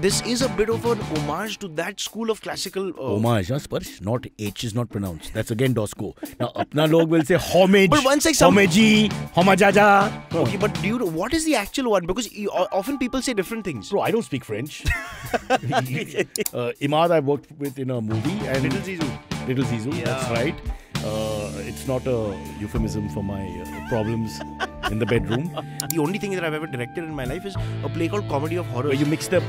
This is a bit of an homage to that school of classical... Homage, huh, Sparsh? Not H is not pronounced. That's again Dosko. Now, apna log will say homage, but one sec, homage-y, homajaja. Okay, but do you know, what is the actual one? Because often people say different things. Bro, I don't speak French. Imad I worked with in a movie. And Little Zizou. Little Zizou, yeah. That's right. It's not a euphemism for my problems in the bedroom. The only thing that I've ever directed in my life is a play called Comedy of Horrors. Where you mixed up...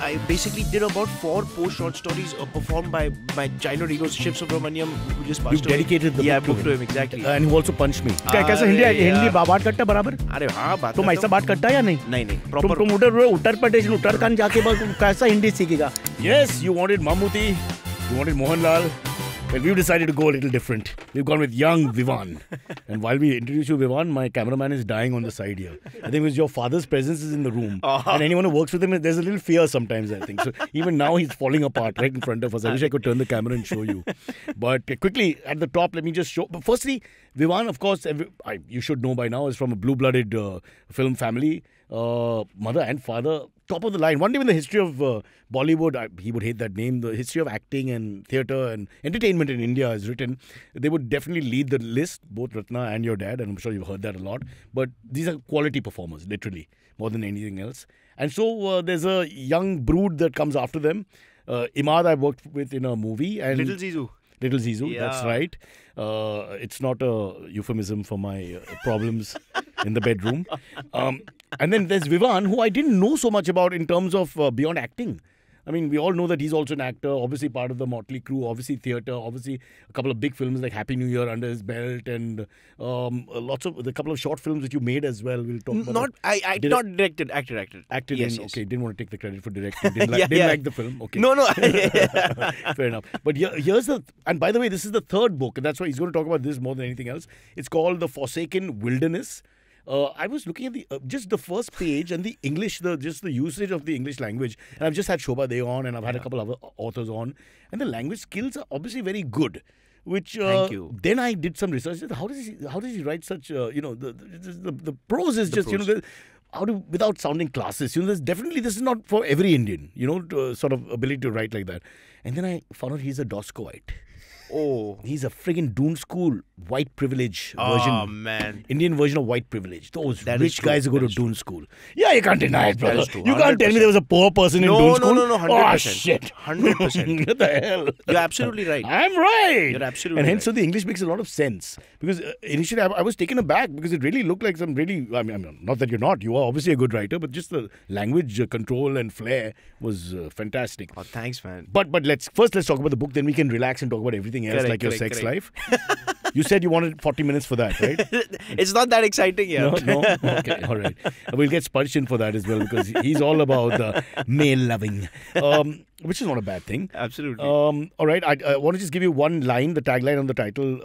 I basically did about 4 Poe short stories performed by my childhood hero Shiv Subramaniam, who just passed away. You dedicated the book to him, exactly. And who also punched me. Kaisa Hindi baat karta barabar? Arey haan baat. Tum aisa baat karta ya nahi? Nahi nahi. Proper. Tum Uttar Pradesh, Uttarkashi jaake baat kaisa Hindi seekhega? Yes, you wanted Mammootty, you wanted Mohanlal. Well, we've decided to go a little different. We've gone with young Vivaan. And while we introduce you, Vivaan, my cameraman is dying on the side here. I think it was your father's presence is in the room. And anyone who works with him, there's a little fear sometimes, I think. So even now, he's falling apart right in front of us. I wish I could turn the camera and show you. But quickly, at the top, let me just show. But firstly, Vivaan, of course, you should know by now, is from a blue-blooded film family. Mother and father, top of the line. One day in the history of Bollywood, he would hate that name, the history of acting and theatre and entertainment in India is written. They would definitely lead the list, both Ratna and your dad, and I'm sure you've heard that a lot. But these are quality performers, literally, more than anything else. And so there's a young brood that comes after them. Imad I worked with in a movie. And Little Zizou. Little Zizou, yeah. That's right. It's not a euphemism for my problems in the bedroom. And then there's Vivaan, who I didn't know so much about in terms of beyond acting. I mean, we all know that he's also an actor, obviously part of the Motley Crew, obviously theatre, obviously a couple of big films like Happy New Year under his belt, and lots of the couple of short films that you made as well. We'll talk about. Not directed, acted. Acted, yes, yes. Okay, didn't want to take the credit for directing. Didn't, like the film. Okay. No, no. Fair enough. But here's the, and by the way, this is the third book, and that's why he's going to talk about this more than anything else. It's called The Forsaken Wilderness. I was looking at the just the first page and the English, just the usage of the English language. And I've just had Shobha Day on, and I've had a couple other authors on. And the language skills are obviously very good. Which thank you. Then I did some research. How does he write such? You know, the prose is just prose. You know. Without sounding classist, you know, this is not for every Indian, you know, sort of ability to write like that. And then I found out he's a Doskoite. Oh. He's a friggin' Doon School white privilege version. Oh, man. Indian version of white privilege. Those rich guys who go to Doon School. Yeah, you can't deny it, brother. You can't tell me there was a poor person in Doon School. No, 100%. Oh, shit. 100%. What the hell? You're absolutely right. I'm right. You're absolutely right. And hence, so the English makes a lot of sense. Because initially, I was taken aback because it really looked like some really... I mean, not that you're not. You are obviously a good writer, but just the language control and flair was fantastic. Oh, thanks, man. But let's talk about the book. Then we can relax and talk about everything else, like your sex life. You said you wanted 40 minutes for that, right? It's not that exciting, yeah. No? Okay, all right. We'll get Sparsh in for that as well because he's all about the male loving, which is not a bad thing. Absolutely. All right, I want to just give you one line. The tagline on the title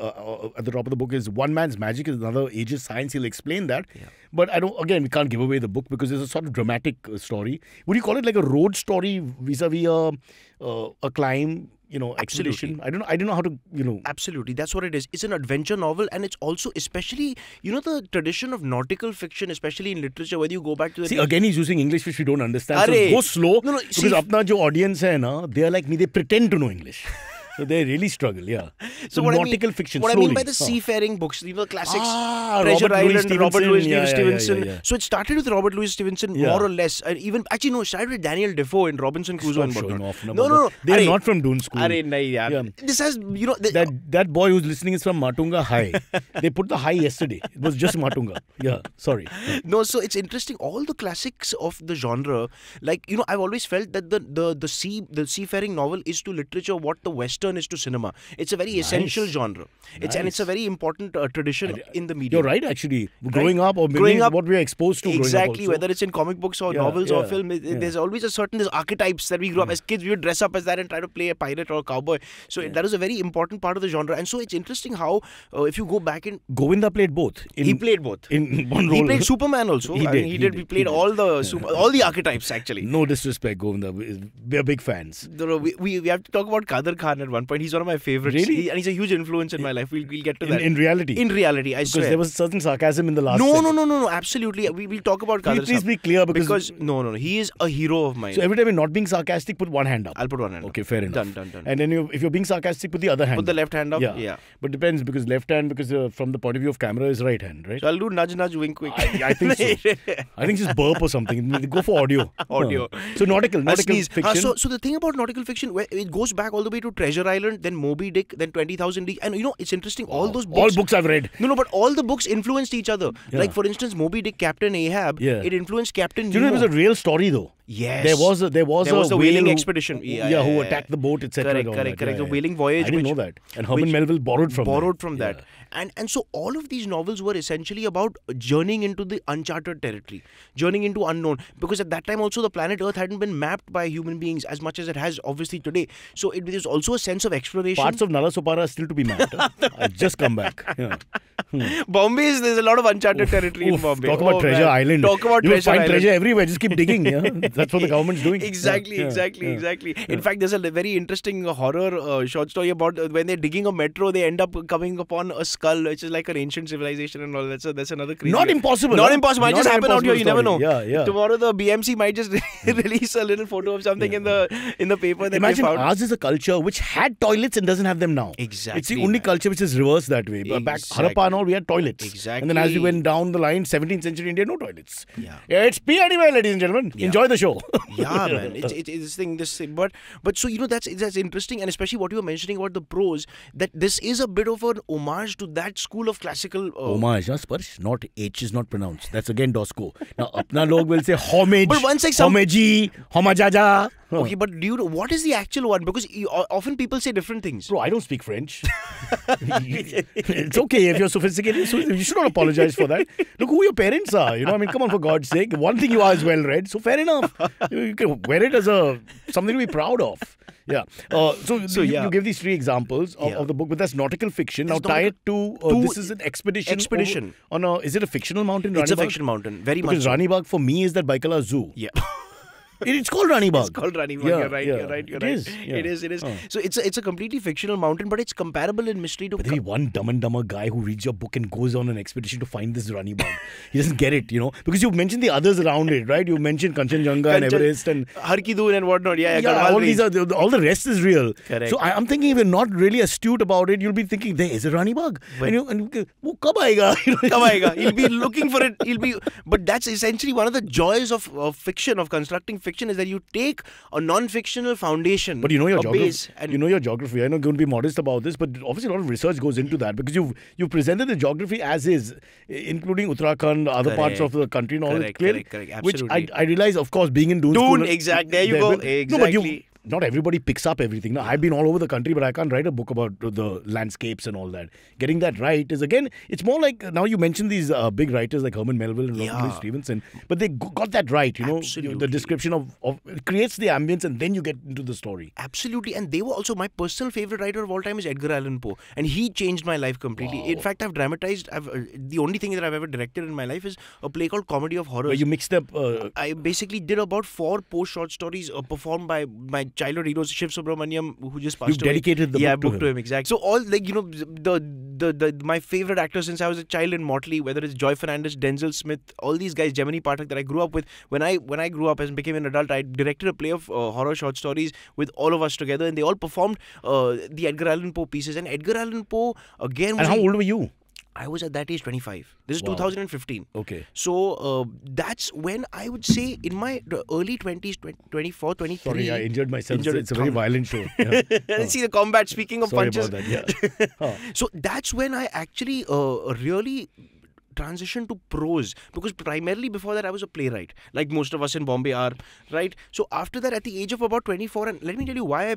at the top of the book is, "One man's magic is another age's science." He'll explain that. Yeah. But again, we can't give away the book because it's a sort of dramatic story. Would you call it like a road story vis-a-vis a climb? You know, expedition. I don't know how to, you know. Absolutely. That's what it is. It's an adventure novel, and it's also, especially, you know, the tradition of nautical fiction, especially in literature, whether you go back to the... See, again, he's using English which we don't understand. Array. So go slow. No, because apna jo audience hai na, they are like me, they pretend to know English. So they really struggle, yeah. So what I mean by the seafaring books, you know, classics, Treasure Island, Robert Louis Stevenson. Yeah. So it started with Robert Louis Stevenson, more or less. It started with Daniel Defoe in Robinson Crusoe and whatnot. No. They are not from Doon School. This has, you know... That boy who's listening is from Matunga High. They put the high yesterday. It was just Matunga. Yeah, sorry. No, so it's interesting. All the classics of the genre, like, you know, I've always felt that the seafaring novel is to literature what the Western is to cinema. It's a very essential genre. And it's a very important tradition in the media. You're right, actually. Growing up, what we are exposed to. Exactly, whether it's in comic books or novels or film, there's always a certain archetypes that we grew up as kids. We would dress up as that and try to play a pirate or a cowboy. So that is a very important part of the genre. And so it's interesting how if you go back in... Govinda played both. He played both. In one role. He played Superman also. He played all the archetypes actually. No disrespect, Govinda. We are big fans. We have to talk about Kadir Khan and one point. He's one of my favorites. Really? And he's a huge influence in my life. We'll get to that. In reality? In reality, I swear. Because there was certain sarcasm in the last segment. No. Absolutely. We'll talk about Kadir. Please be clear because... No. He is a hero of mine. So every time you're not being sarcastic, put one hand up. I'll put one hand up. Okay, fair enough. Done. And then if you're being sarcastic, put the other hand up. Put the left hand up? Yeah. But depends because left hand, because from the point of view of camera, is right hand, right? So I'll do nudge, nudge, wink, wink. I think so. I think just burp or something. Go for audio. Audio. So nautical fiction. So the thing about nautical fiction, it goes back all the way to Treasure Island, then Moby Dick, then 20,000 Leagues. And you know, it's interesting. All those books. All books I've read. No, but all the books influenced each other. Yeah. Like for instance, Moby Dick, Captain Ahab. Yeah. It influenced Captain Nemo. You know, it was a real story though. Yes. There was a whaling expedition. Who attacked the boat, etc. Correct. The whaling voyage. I didn't know that. And Herman Melville borrowed from that. And so all of these novels were essentially about journeying into the uncharted territory, journeying into unknown. Because at that time also the planet Earth hadn't been mapped by human beings as much as it has obviously today. So it is also a sense of exploration. Parts of Nalasopara are still to be mapped. I just come back. Yeah. Bombay is, there's a lot of uncharted territory in Bombay. Talk about Treasure Island. You find treasure everywhere. Just keep digging. Yeah? That's what the government's doing. Exactly. In fact, there's a very interesting horror short story about when they're digging a metro, they end up coming upon a skull, which is like an ancient civilization and all that. So that's another crazy. Not impossible. Might just happen out here. You never know. Yeah. Tomorrow the BMC might just release a little photo of something in the paper. Imagine ours is a culture which had toilets and doesn't have them now. Exactly. It's the only culture which is reversed that way. Back Harappa and all, we had toilets. Exactly. And then as we went down the line, 17th century India, no toilets. Yeah. It's P anyway, ladies and gentlemen. Yeah. Enjoy the show. Yeah, man. It's this thing. But so, you know, that's interesting. And especially what you were mentioning about the prose, that this is a bit of an homage to that school of classical... Homage, Sparsh. Not H is not pronounced. That's again Dosko. Now, apna log will say homage, but one second, homage, homajaja. Okay, but do you know what is the actual one? Because often people say different things. Bro, I don't speak French. It's okay if you're sophisticated. So you should not apologize for that. Look who your parents are. You know, I mean, come on, for God's sake. One thing you are is well read. So fair enough. You can wear it as something to be proud of. Yeah. You give these three examples of the book, but that's nautical fiction. That's now tie it to this is an expedition. Expedition. Is it a fictional mountain? It's Rani Bagh? A fictional mountain. Very much. Because Rani Bagh for me is that Baikala Zoo. Yeah. It's called Rani Bagh. It's called Rani Bagh. You're right. It is. So it's a completely fictional mountain, but it's comparable in mystery to... But there'll be one dumb and dumber guy who reads your book and goes on an expedition to find this Rani Bagh. He doesn't get it, you know. Because you've mentioned the others around it, right? You've mentioned Kanchenjunga and Everest and... Harki-Doon and whatnot. Yeah. All the rest is real. Correct. So I'm thinking if you're not really astute about it, you'll be thinking, there is a Rani Bagh. And kab aega? He'll be looking for it. But that's essentially one of the joys of fiction, of constructing fiction, is that you take a non-fictional foundation. But you know your geography. I know you're going to be modest about this, but obviously a lot of research goes into that because you've presented the geography as is, including Uttarakhand, other parts of the country, and all that. Correct. Absolutely. Which I realize, of course, being in Doon School. There you go. No, but not everybody picks up everything. Now, I've been all over the country, but I can't write a book about the landscapes and all that. Getting that right is, again, it's more like, now you mentioned these big writers like Herman Melville and Robert Louis Stevenson, but they got that right, you know. Absolutely. The description of it creates the ambience and then you get into the story. Absolutely. And they were also, my personal favorite writer of all time is Edgar Allan Poe. And he changed my life completely. Wow. In fact, I've dramatized, the only thing that I've ever directed in my life is a play called Comedy of Horrors. Where you mixed up... I basically did about 4 Poe short stories performed by my childhood hero Shiv Subramaniam, who just passed away. You dedicated the book to him. Exactly. So all, like, you know, my favorite actors since I was a child in Motley, whether it's Joy Fernandez, Denzel Smith, all these guys, Gemini Patak, that I grew up with. When I grew up and became an adult, I directed a play of horror short stories with all of us together, and they all performed the Edgar Allan Poe pieces. And Edgar Allan Poe again. And how old were you? I was at that age 25. This is 2015. Okay. So that's when I would say in my early 20s, 24, 23. Sorry, I injured myself. It's a very violent show. Yeah. See the combat, speaking of punches. Sorry about that, yeah. So that's when I actually really... transition to prose, because primarily before that I was a playwright, like most of us in Bombay are, right? So after that, at the age of about 24, and let me tell you why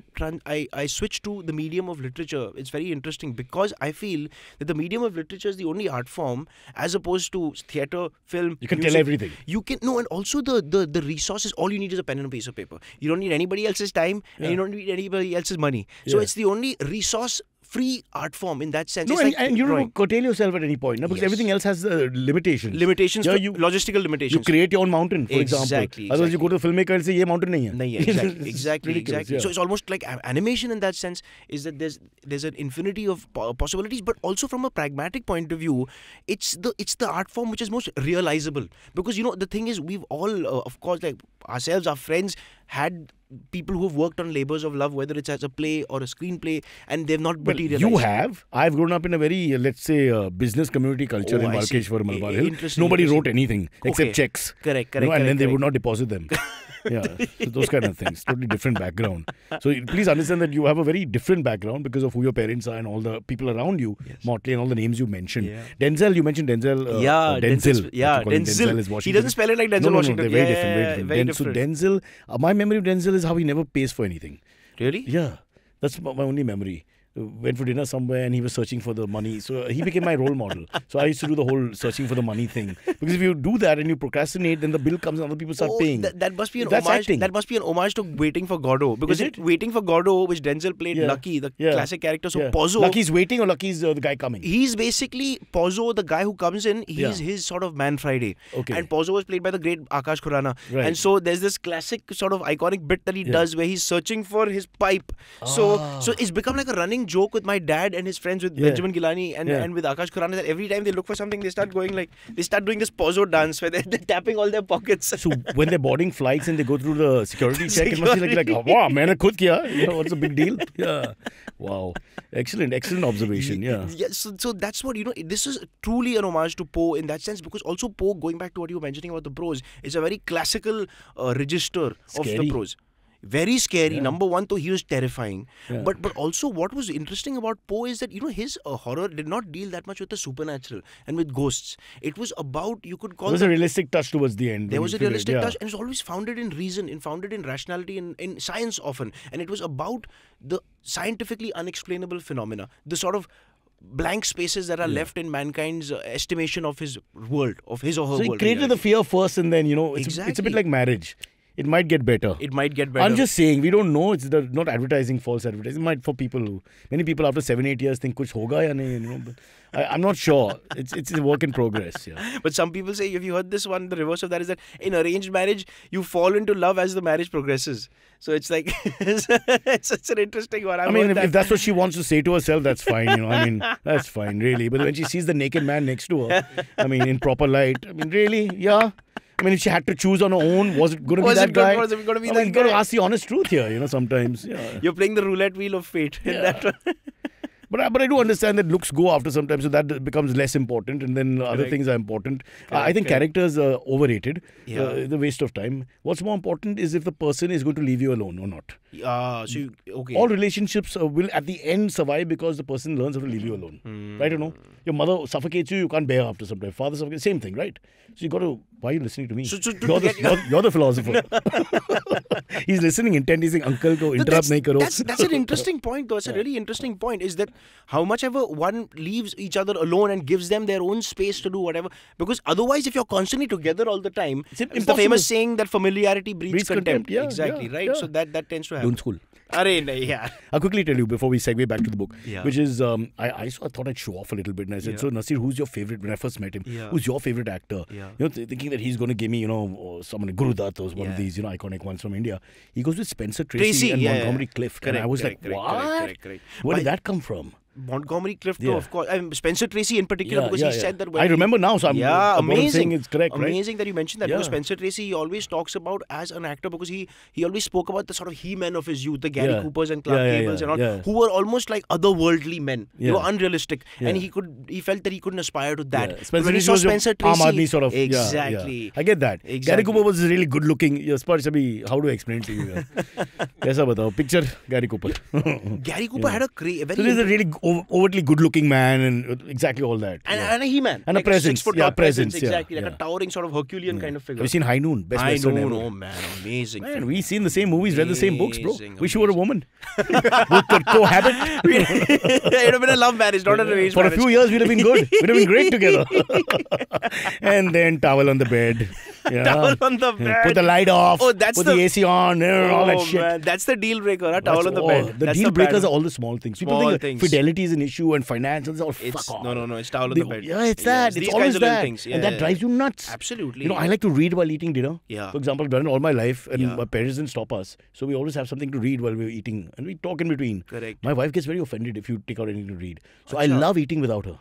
I switched to the medium of literature. It's very interesting because I feel that the medium of literature is the only art form, as opposed to theatre, film, you can music. Tell everything. You can, no, and also the resources, all you need is a pen and a piece of paper. You don't need anybody else's time and you don't need anybody else's money. So it's the only resource free art form in that sense. No, and you don't curtail yourself at any point, no? Because everything else has limitations. Limitations, yeah, logistical limitations. You create your own mountain, for example. Otherwise, you go to the filmmaker and say, "Ye mountain nahi hai." Nahi hai, exactly. Yeah. So it's almost like animation in that sense. Is that there's an infinity of possibilities, but also from a pragmatic point of view, it's the art form which is most realizable. Because the thing is, we've all, of course, like ourselves, our friends, had people who've worked on labours of love, whether it's as a play or a screenplay, and they've not materialized. You have. I've grown up in a very, let's say, business community culture in Walkeshwar, Malabar Hill. Nobody wrote anything except checks. Correct. And then they would not deposit them. Yeah, so those kind of things. Totally different background. So please understand that you have a very different background because of who your parents are and all the people around you, Motley and all the names you mentioned. Yeah. Denzel, you mentioned Denzel. Denzel. Yeah, Denzel. He doesn't spell it like Denzel Washington. No, they're very different. Very different. So Denzel, my memory of Denzel is how he never pays for anything. Really? Yeah, that's my only memory. Went for dinner somewhere and he was searching for the money. So he became my role model. So I used to do the whole searching for the money thing. Because if you do that and you procrastinate, then the bill comes and other people start paying. That must be an homage. Acting. That must be an homage to Waiting for Godot. Because it? Waiting for Godot, which Denzel played Lucky, the classic character. So Pozzo. Lucky's waiting or Lucky's the guy coming? He's basically Pozzo, the guy who comes in. He's his sort of Man Friday. Okay. And Pozzo was played by the great Akash Khurana. Right. And so there's this classic sort of iconic bit that he does where he's searching for his pipe. So it's become like a running joke with my dad and his friends, with Benjamin Gilani and with Akash Khurana, that every time they look for something, they start going like, they start doing this Pozzo dance where they're tapping all their pockets. So when they're boarding flights and they go through the security check, it must be like, wow, man, I khud kiya. You know, what's a big deal? Yeah. Wow. Excellent observation. Yeah. So that's what, this is truly an homage to Poe in that sense, because also Poe, going back to what you were mentioning about the prose, is a very classical register of the prose. Very scary, number one, though he was terrifying. Yeah. But also what was interesting about Poe is that, his horror did not deal that much with the supernatural and with ghosts. It was about, you could call it... There was a realistic touch towards the end. There was a realistic touch, and it was always founded in reason, founded in rationality, in science often. And it was about the scientifically unexplainable phenomena, the sort of blank spaces that are left in mankind's estimation of his world, of his or her world. So he created the fear first, and then, it's a bit like marriage. It might get better. It might get better. I'm just saying, we don't know. It's not advertising, false advertising. It might, for people who, many people after 7-8 years think kuch hoga ya nahi, I'm not sure. It's a work in progress. Yeah. But some people say, have you heard this one? The reverse of that is that in arranged marriage, you fall into love as the marriage progresses. So it's like, it's an interesting one. I mean, if that's what she wants to say to herself, that's fine. That's fine, really. But when she sees the naked man next to her, in proper light, really, if she had to choose on her own, was it going to be that guy? Was it going to be that guy? You've got to ask the honest truth here, sometimes. Yeah. You're playing the roulette wheel of fate in that one. But I do understand that looks go after sometimes, so that becomes less important, and then other things are important. I think characters are overrated. Yeah. The waste of time. What's more important is if the person is going to leave you alone or not. All relationships will at the end survive because the person learns how to leave you alone. Right or no? Your mother suffocates you, you can't bear after some time. Father suffocates, same thing, right? So you got to, why are you listening to me? You're the philosopher. He's listening intent, he's saying, uncle, ko interrupt nahi karo. That's an interesting point though. That's a really interesting point, is that how much ever one leaves each other alone and gives them their own space to do whatever, because otherwise if you're constantly together all the time, it's the famous saying that familiarity breeds contempt. Yeah, exactly, right? So that tends to happen. Doon School. I'll quickly tell you before we segue back to the book, which is, I thought I'd show off a little bit, and I said, so Nasir, who's your favourite, when I first met him, who's your favourite actor? Thinking that he's going to give me, someone, Gurudat was one of these, iconic ones from India. He goes with Spencer Tracy and Montgomery Clift. And I was like, what? Where did that come from? Montgomery Clift, though, of course. I mean, Spencer Tracy in particular, because he said that. When I remember now, so I'm amazing. It's correct, amazing, right? Amazing that you mentioned that, because Spencer Tracy, he always talks about as an actor, because he always spoke about the sort of he-men of his youth, the Gary Coopers and Clark Gables and all, who were almost like otherworldly men. They were unrealistic, and he felt that he couldn't aspire to that. But when he saw Spencer Tracy, sort of, exactly. I get that. Gary Cooper was really good-looking. How do I explain to you? Picture Gary Cooper. Gary Cooper had a very overtly good-looking man, and exactly all that. And a he-man. And like a presence. Like a towering sort of Herculean kind of figure. Have you seen High Noon? Best High Noon, oh man, amazing. Man, we've seen the same movies, read the same books, bro. Wish you were a woman. We could cohabit. It would have been a love marriage, not an arranged marriage. For a few years, we'd have been good. We'd have been great together. And then towel on the bed. Yeah. Towel on the bed. Put the light off. Oh, that's Put the AC on. All that shit. Man. That's the deal breaker. Towel on the bed. The deal breakers are all the small things. People think fidelity is an issue and finance. It's all fuck off. No. It's towel on the bed. Yeah, it's that. It's always that. And that drives you nuts. Absolutely. You know, I like to read while eating dinner. Yeah. For example, I've done it all my life, and my parents didn't stop us. So we always have something to read while we're eating, and we talk in between. Correct. My wife gets very offended if you take out anything to read. So I love eating without her.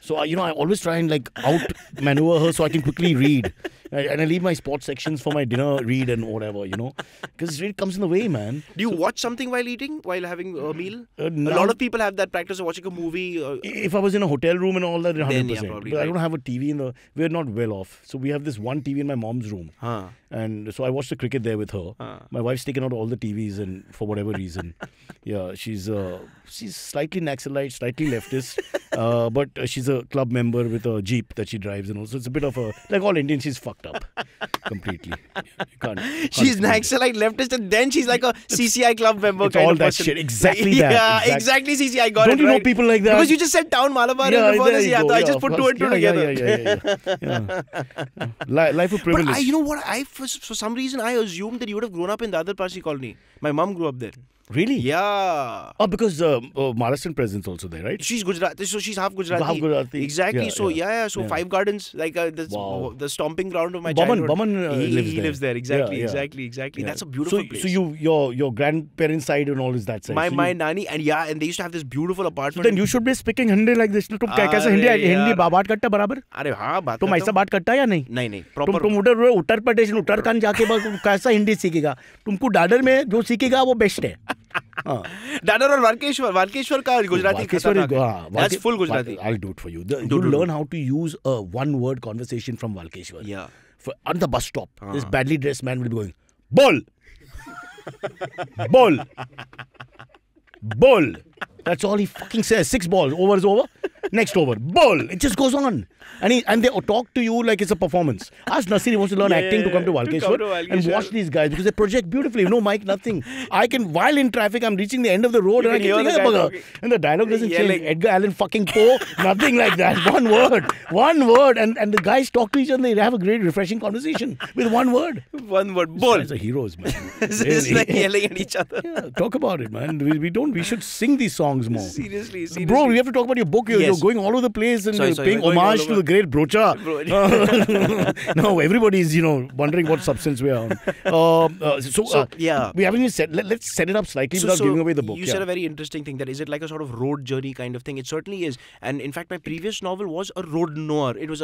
So, you know, I always try and like out-maneuver her so I can quickly read. And I leave my sports sections for my dinner read and whatever, you know. Because it really comes in the way, man. Do you watch something while eating, while having a meal? No. A lot of people have that practice of watching a movie. If I was in a hotel room and all that, 100%. Yeah, probably, but I don't have a TV in the... We're not well off. So we have this one TV in my mom's room. Huh. And so I watch the cricket there with her. My wife's taken out all the TVs and for whatever reason. Yeah, she's slightly Naxalite, slightly leftist. But she's a club member with a jeep that she drives and all. So it's a bit of a... Like all Indians, she's fucked up. Completely. Can't she's Naxalite, leftist, and then she's like a CCI club member it's kind all of that person. Shit. Exactly that. Yeah, exactly CCI. Got Don't it, you right? know people like that? Because you just said Town Malabar and before this, I just put two and two together. Life of privilege. But you know what? For some reason, I assumed that you would have grown up in the other Parsi colony. My mum grew up there. Really? Yeah. Oh, because Maharashtrian president's also there, right? She's Gujarati, so she's half Gujarati. Half Gujarati. Exactly. Yeah, so so Five Gardens, like the stomping ground of my childhood. Baman lives there. He lives there. Exactly. Exactly. Yeah. That's a beautiful place. So your grandparents' side and all is that side. My nani and they used to have this beautiful apartment. So then you should be speaking Hindi like this. तुम कैसा हिंदी बात करता बराबर? अरे हाँ बात. तुम ऐसा बात करता या नहीं? नहीं. Proper. तुम उत्तर प्रदेश में उत्तराखंड जाके कैसा हिंदी सीखेगा? तुमको दादर में जो सीखेगा वो बेस्ट है. Dadar or Walkeshwar ka Gujarati Walkeshwar, that's full Gujarati. I'll do it for you. You learn how to use a one-word conversation from Walkeshwar. Yeah. On the bus stop, this badly dressed man will be going, "Bol, bol, bol." That's all he fucking says. 6 balls. Over is over. Next over. Ball. It just goes on. And they talk to you like it's a performance. Ask Nasir, he wants to learn acting to come to Walkeshwar and watch these guys because they project beautifully. No mic, nothing. I can, while in traffic, I'm reaching the end of the road and I can think about it. And the dialogue doesn't change. Edgar Allan fucking Poe, nothing like that. One word. And the guys talk to each other and they have a great refreshing conversation with one word. One word. Ball. These guys are heroes, man. It's like yelling at each other. Yeah, talk about it, man. We should sing these songs more. Seriously. Bro, we have to talk about your book. You're going all over the place and paying homage to the great Brocha. No, everybody's, wondering what substance we are on. We haven't even said, let's set it up slightly without giving away the book. You said a very interesting thing, that is it like a sort of road journey kind of thing? It certainly is. And in fact, my previous novel was a road noir. It was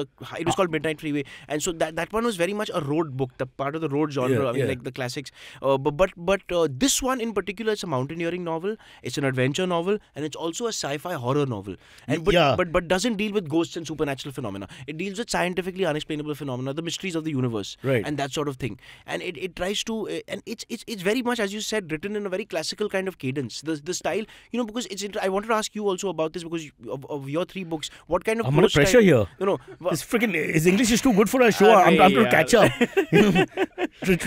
called Midnight Freeway. And so that one was very much a road book, the part of the road genre, like the classics. But this one in particular, it's a mountaineering novel, it's an adventure novel, and it's also a sci-fi horror novel. But doesn't deal with ghosts and supernatural phenomena. It deals with scientifically unexplainable phenomena, the mysteries of the universe, and that sort of thing. And it tries to, and it's very much, as you said, written in a very classical kind of cadence. The style, because it's. I wanted to ask you also about this because of your 3 books. What kind of I'm under pressure here. This freaking his English is too good for our show. I'm trying to catch up.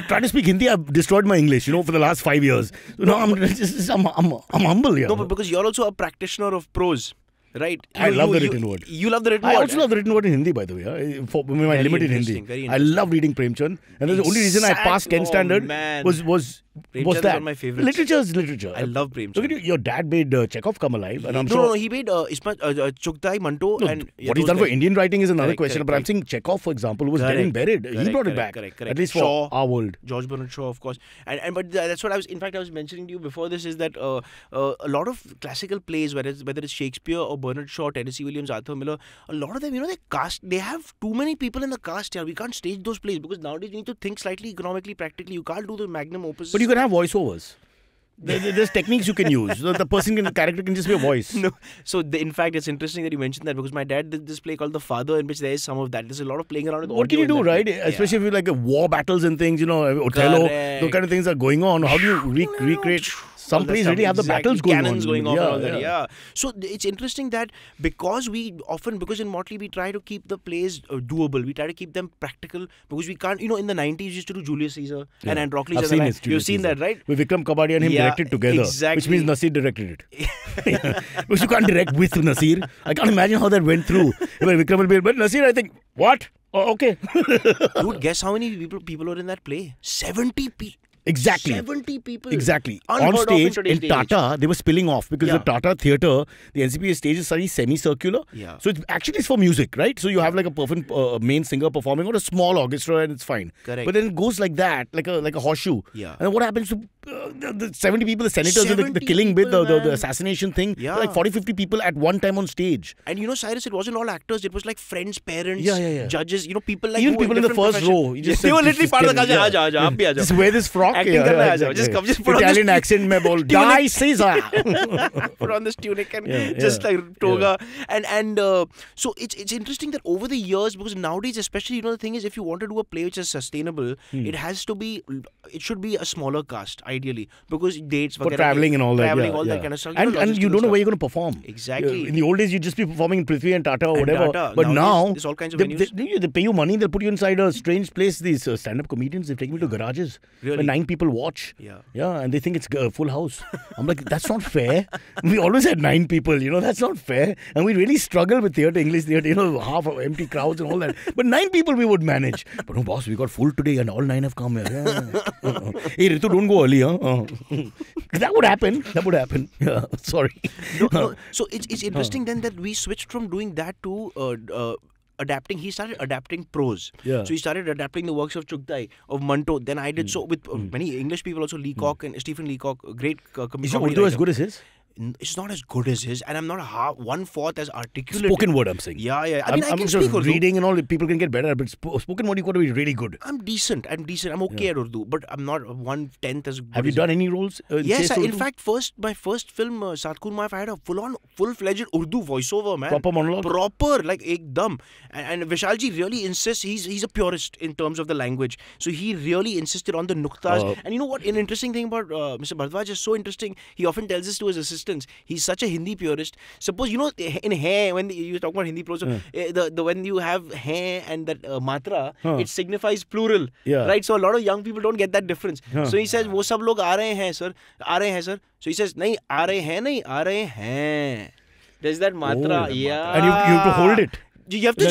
Trying to speak Hindi, I've destroyed my English. For the last 5 years. I'm humble here. No, but because you're also a practitioner of prose. Right. I love the written word. You love the written word. I also love the written word in Hindi, by the way. For my limited Hindi. I love reading Premchand. And the only reason I passed 10 standard was that. My favorite. Literature is literature. I love Premchand. Look at you. Your dad made Chekhov come alive. And no, he made Chugtai, Manto. What he's done for Indian writing is another question. But I'm saying Chekhov, for example, was dead and buried. He brought it back. At least for our world. George Bernard Shaw, of course. But that's what I was, in fact, I was mentioning to you before this, is that a lot of classical plays, whether it's Shakespeare or Bernard Shaw, Tennessee Williams, Arthur Miller, a lot of them, they have too many people in the cast here. We can't stage those plays because nowadays you need to think slightly economically, practically. You can't do the magnum opus. But you can have voiceovers. There's techniques you can use. The character can just be a voice. No. So, in fact, it's interesting that you mentioned that because my dad did this play called The Father, in which there is some of that. There's a lot of playing around with audio. What can you do, right? Especially if you like war battles and things, Othello, those kind of things are going on. How do you recreate... Some plays really have the battles going on. Cannons going off and all that, So it's interesting that because in Motley we try to keep the plays doable. We try to keep them practical because we can't, in the 90s we used to do Julius Caesar and Androcles. You've seen that, right? Where Vikram Kabadi and him directed together. Exactly. Which means Nasir directed it. Because you can't direct with Nasir. I can't imagine how that went through. Where Vikram will be, but Nasir I think, what? Oh, okay. Dude, guess how many people were in that play? 70 people. Exactly. 70 people. Exactly. On stage, in Tata, they were spilling off because the Tata theatre, the NCPA stage is slightly semicircular. Yeah. So it actually is for music, right? So you have like a perfect main singer performing or a small orchestra and it's fine. Correct. But then it goes like that, like a horseshoe. Yeah. And then what happens to the 70 people, the senators, the killing bit, the assassination thing? Yeah. Like 40, 50 people at one time on stage. And you know, Cyrus, it wasn't all actors. It was like friends, parents, judges, you know, people like... Even people in the first row. They were literally part of the culture. Just wear this frock. Acting karna aa jao. Just come, just put Italian on this accent. Mein bol die Caesar. Put on this tunic and just like toga. So it's interesting that over the years, because nowadays, especially, you know, the thing is, if you want to do a play which is sustainable, it has to be, it should be a smaller cast ideally, because dates for traveling and all that, traveling, all that kind of stuff. And you don't know where you're going to perform. Exactly. In the old days, you'd just be performing in Prithvi and Tata or whatever. But now there's all kinds of venues. They pay you money. They'll put you inside a strange place. These stand-up comedians, they've taken me to garages. Really? People watch, and they think it's a full house. I'm like, that's not fair. We always had 9 people, you know, that's not fair. And we really struggle with theatre, English theatre, you know, half of empty crowds and all that. But 9 people we would manage. But no, boss, we got full today and all 9 have come here. Hey, Ritu, don't go early, huh? That would happen. That would happen. Yeah, sorry. No. So it's interesting then that we switched from doing that to adapting. He started adapting prose. Yeah. So he started adapting the works of Chugtai, of Manto. Then I did so with many English people also, Leacock and Stephen Leacock, great comedian. Is your Urdu as good as his? It's not as good as his, and I'm not one-fourth as articulate. Spoken word, I'm saying. Yeah. I mean, I can speak Urdu. Reading and all, people can get better, but spoken word, you've got to be really good. I'm decent. I'm okay at Urdu, but I'm not one-tenth as good. Have you done any roles? Yes, in fact, my first film, Saath Khun Maaf, I had a full-on, full-fledged Urdu voiceover, man. Proper monologue? Proper, like, ekdam. And Vishalji really insists, he's a purist in terms of the language. So he really insisted on the nuktas. And you know what, an interesting thing about Mr. Bhardwaj is so interesting, he often tells this to his assistant. He's such a Hindi purist. Suppose, you know, in Hai, when you talk about Hindi prose, when you have Hai and that Matra, it signifies plural. Yeah. Right? So a lot of young people don't get that difference. So he says, wo sab log aa rahe hain, sir. Aa rahe hain, sir. So he says, nahin, aa rahe hain, nahin, aa rahe hain. There's that Matra. Yeah. And you have to hold it. You have to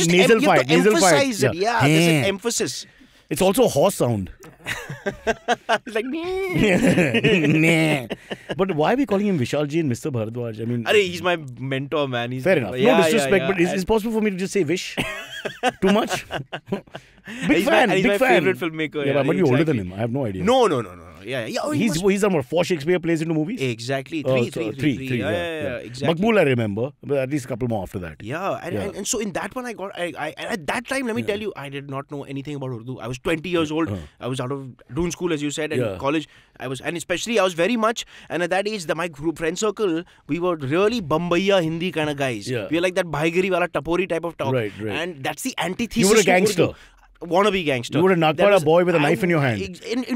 emphasize it. Yeah. There's an emphasis. It's also a horse sound. It's like, But why are we calling him Vishalji and Mr. Bhardwaj? I mean, he's my mentor, man. Fair enough. No disrespect, but is it possible for me to just say Vish? Too much? He's my favorite filmmaker. Yeah, I might be older than him. I have no idea. No. Yeah. Oh, he's number 4 Shakespeare plays into movies? Exactly. Three. Yeah. Exactly. Makbul, I remember, but at least a couple more after that. And so in that one, at that time, let me tell you, I did not know anything about Urdu. I was 20 years old. I was out of Doon School, as you said, and college. And at that age, my group friend circle, we were really Bombaya Hindi kind of guys. Yeah. We were like that Bhaigiri wala Tapori type of talk. Right. And that's the antithesis. You were a gangster. Wannabe gangster. You would have knocked out a boy with a knife in your hand. You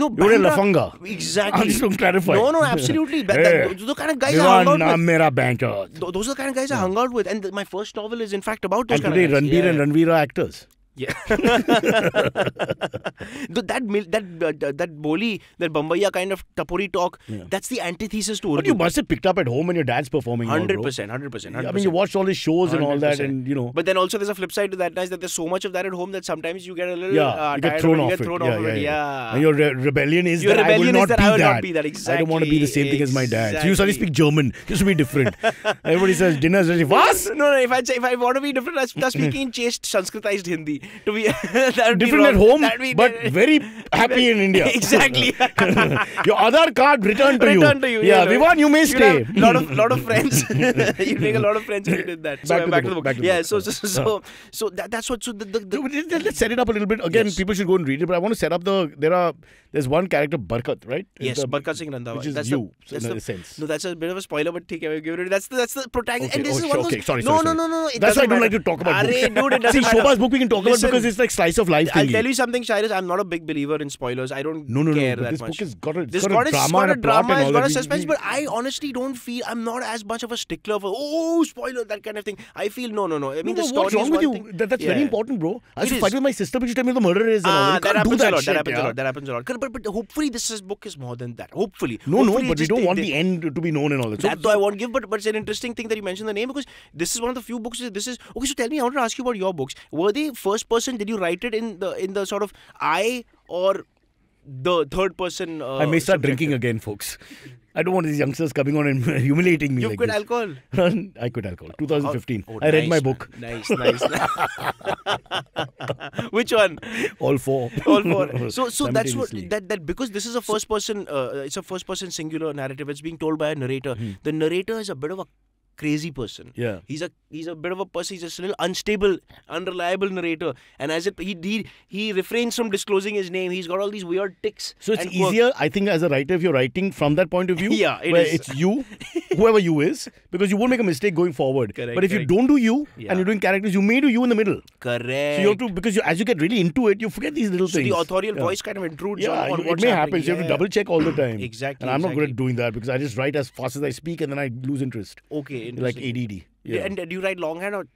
would have Lafanga. Exactly. I'm just going to clarify. No, absolutely. Those are the kind of guys I hung out with. Those are the kind of guys I hung out with. And my first novel is in fact about those kind of guys. And today Ranbir and Ranveer are actors. Yeah. That Bombaya kind of Tapori talk, that's the antithesis to Urdu. But you must have picked up at home when your dad's performing. 100%. I mean, you watched all his shows and all that, and you know. But then also there's a flip side to that, that there's so much of that at home that sometimes you get a little you get thrown off it. Yeah. And your rebellion is that I will not be that. Exactly. I don't want to be the same thing as my dad. So you suddenly speak German. Just to be different. Everybody says dinner. No. If I want to be different, I start speaking in chaste Sanskritized Hindi. To be different at home, but very happy in India. Exactly. Your Aadhaar card returned to you. Yeah, Vivaan, you may stay. Lot of friends. You make a lot of friends if you did that. Back to the book. Yeah. Let's set it up a little bit. Again, people should go and read it. But I want to set up there's one character, Barkat, right? Yes, Barkat Singh Randhawa. Which is you. No, that's a bit of a spoiler, but take away. That's the protagonist. And this is one of those. No. That's why I don't like to talk about books. See, Shobha's book we can talk about. Because it's like slice of life thingy. I'll tell you something, Cyrus. I'm not a big believer in spoilers. I don't care that this much. This book has got a drama and a plot and all that. It's got a suspense, but I honestly don't feel, I'm not as much of a stickler for, spoiler, that kind of thing. I feel, no. I mean, the story is one thing. What's wrong with you? That's very important, bro. I used to fight with my sister, but you tell me the murderer is and all. That happens a lot. But hopefully this book is more than that. Hopefully. No, but we don't want the end to be known and all that. That though I won't give, but it's an interesting thing that you mentioned the name, because this is one of the few books. Okay, so tell me, I want to ask you about your books. Were they first first person? Did you write it in the sort of I or the third person? I may start drinking again, folks. I don't want these youngsters coming on and humiliating me. You like quit alcohol? I quit alcohol. 2015. Oh, I read my book. Nice, nice. Which one? All four. All four. So that's what that because this is a first person. It's a first person singular narrative. It's being told by a narrator. Hmm. The narrator is a bit of a crazy person. Yeah. He's a bit of a person. He's a little unstable, unreliable narrator. And as he refrains from disclosing his name. He's got all these weird tics. So it's easier, work. I think, as a writer, if you're writing from that point of view. Yeah, it's you, whoever you is, because you won't make a mistake going forward. Correct, but if you don't do you and you're doing characters, you may do you in the middle. Correct. So you have to, because as you get really into it, you forget these little things. The authorial voice kind of intrudes on what may happen. So you have to double check all the time. Exactly. And I'm not good at doing that because I just write as fast as I speak and then I lose interest. Okay. Like ADD. Yeah. And do you write longhand or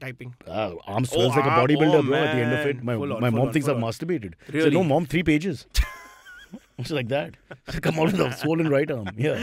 typing? Arm swells like a bodybuilder, bro. At the end of it, my mom thinks I've masturbated. Really? So, no, mom, 3 pages. It's like that. So come out with a swollen right arm. Yeah.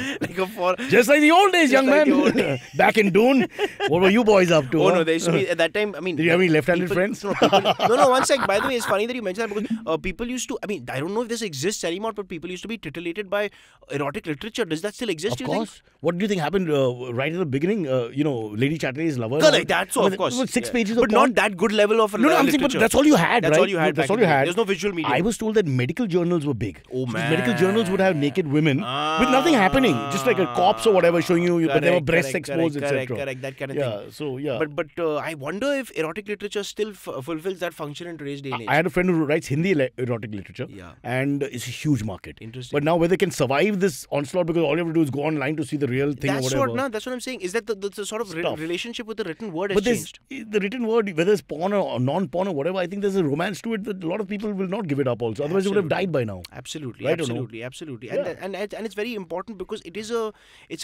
Just like the old days, young man. Back in Doon, what were you boys up to? Oh, no, there used to be, at that time, I mean... Did you have any left-handed friends? No, one sec. By the way, it's funny that you mentioned that because people used to... I mean, I don't know if this exists anymore, but people used to be titillated by erotic literature. Does that still exist, do you think? Of course. What do you think happened right at the beginning? You know, Lady Chatterley's lover. Correct, that's so, of course. 6 pages of porn. But not that good level of literature. No, I'm saying, but that's all you had, right? That's all you had. That's all you had. There's no visual media. I was told that medical journals were big. Oh, man. Medical journals would have naked women with nothing happening, just like a corpse or whatever showing you, but there were breasts exposed, etc. Correct, that kind of thing. So yeah. But I wonder if erotic literature still fulfills that function in today's day and age. I had a friend who writes Hindi erotic literature, and it's a huge market. Interesting. But now whether they can survive this onslaught because all you have to do is go online to see the real thing. That's or whatever. That's what I'm saying. Is that the sort of relationship with the written word has changed? The written word, whether it's porn or non-porn or whatever, I think there's a romance to it that a lot of people will not give it up. Also, otherwise, you would have died by now. Absolutely. Right? Absolutely, absolutely, and it's very important because it is a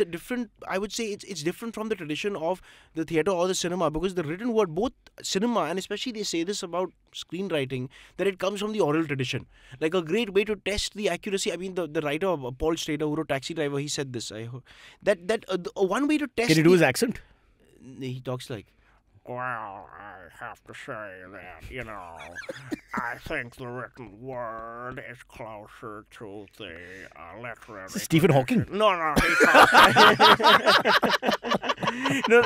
different, I would say it's different from the tradition of the theatre or the cinema, because the written word, both cinema and especially they say this about screenwriting, that it comes from the oral tradition. Like a great way to test the accuracy, I mean the writer of Paul Strader, who wrote Taxi Driver, he said this, one way to test. Can you do his accent? He talks like, well, I have to say that, you know, I think the written word is closer to the literary... Stephen Hawking? No. No,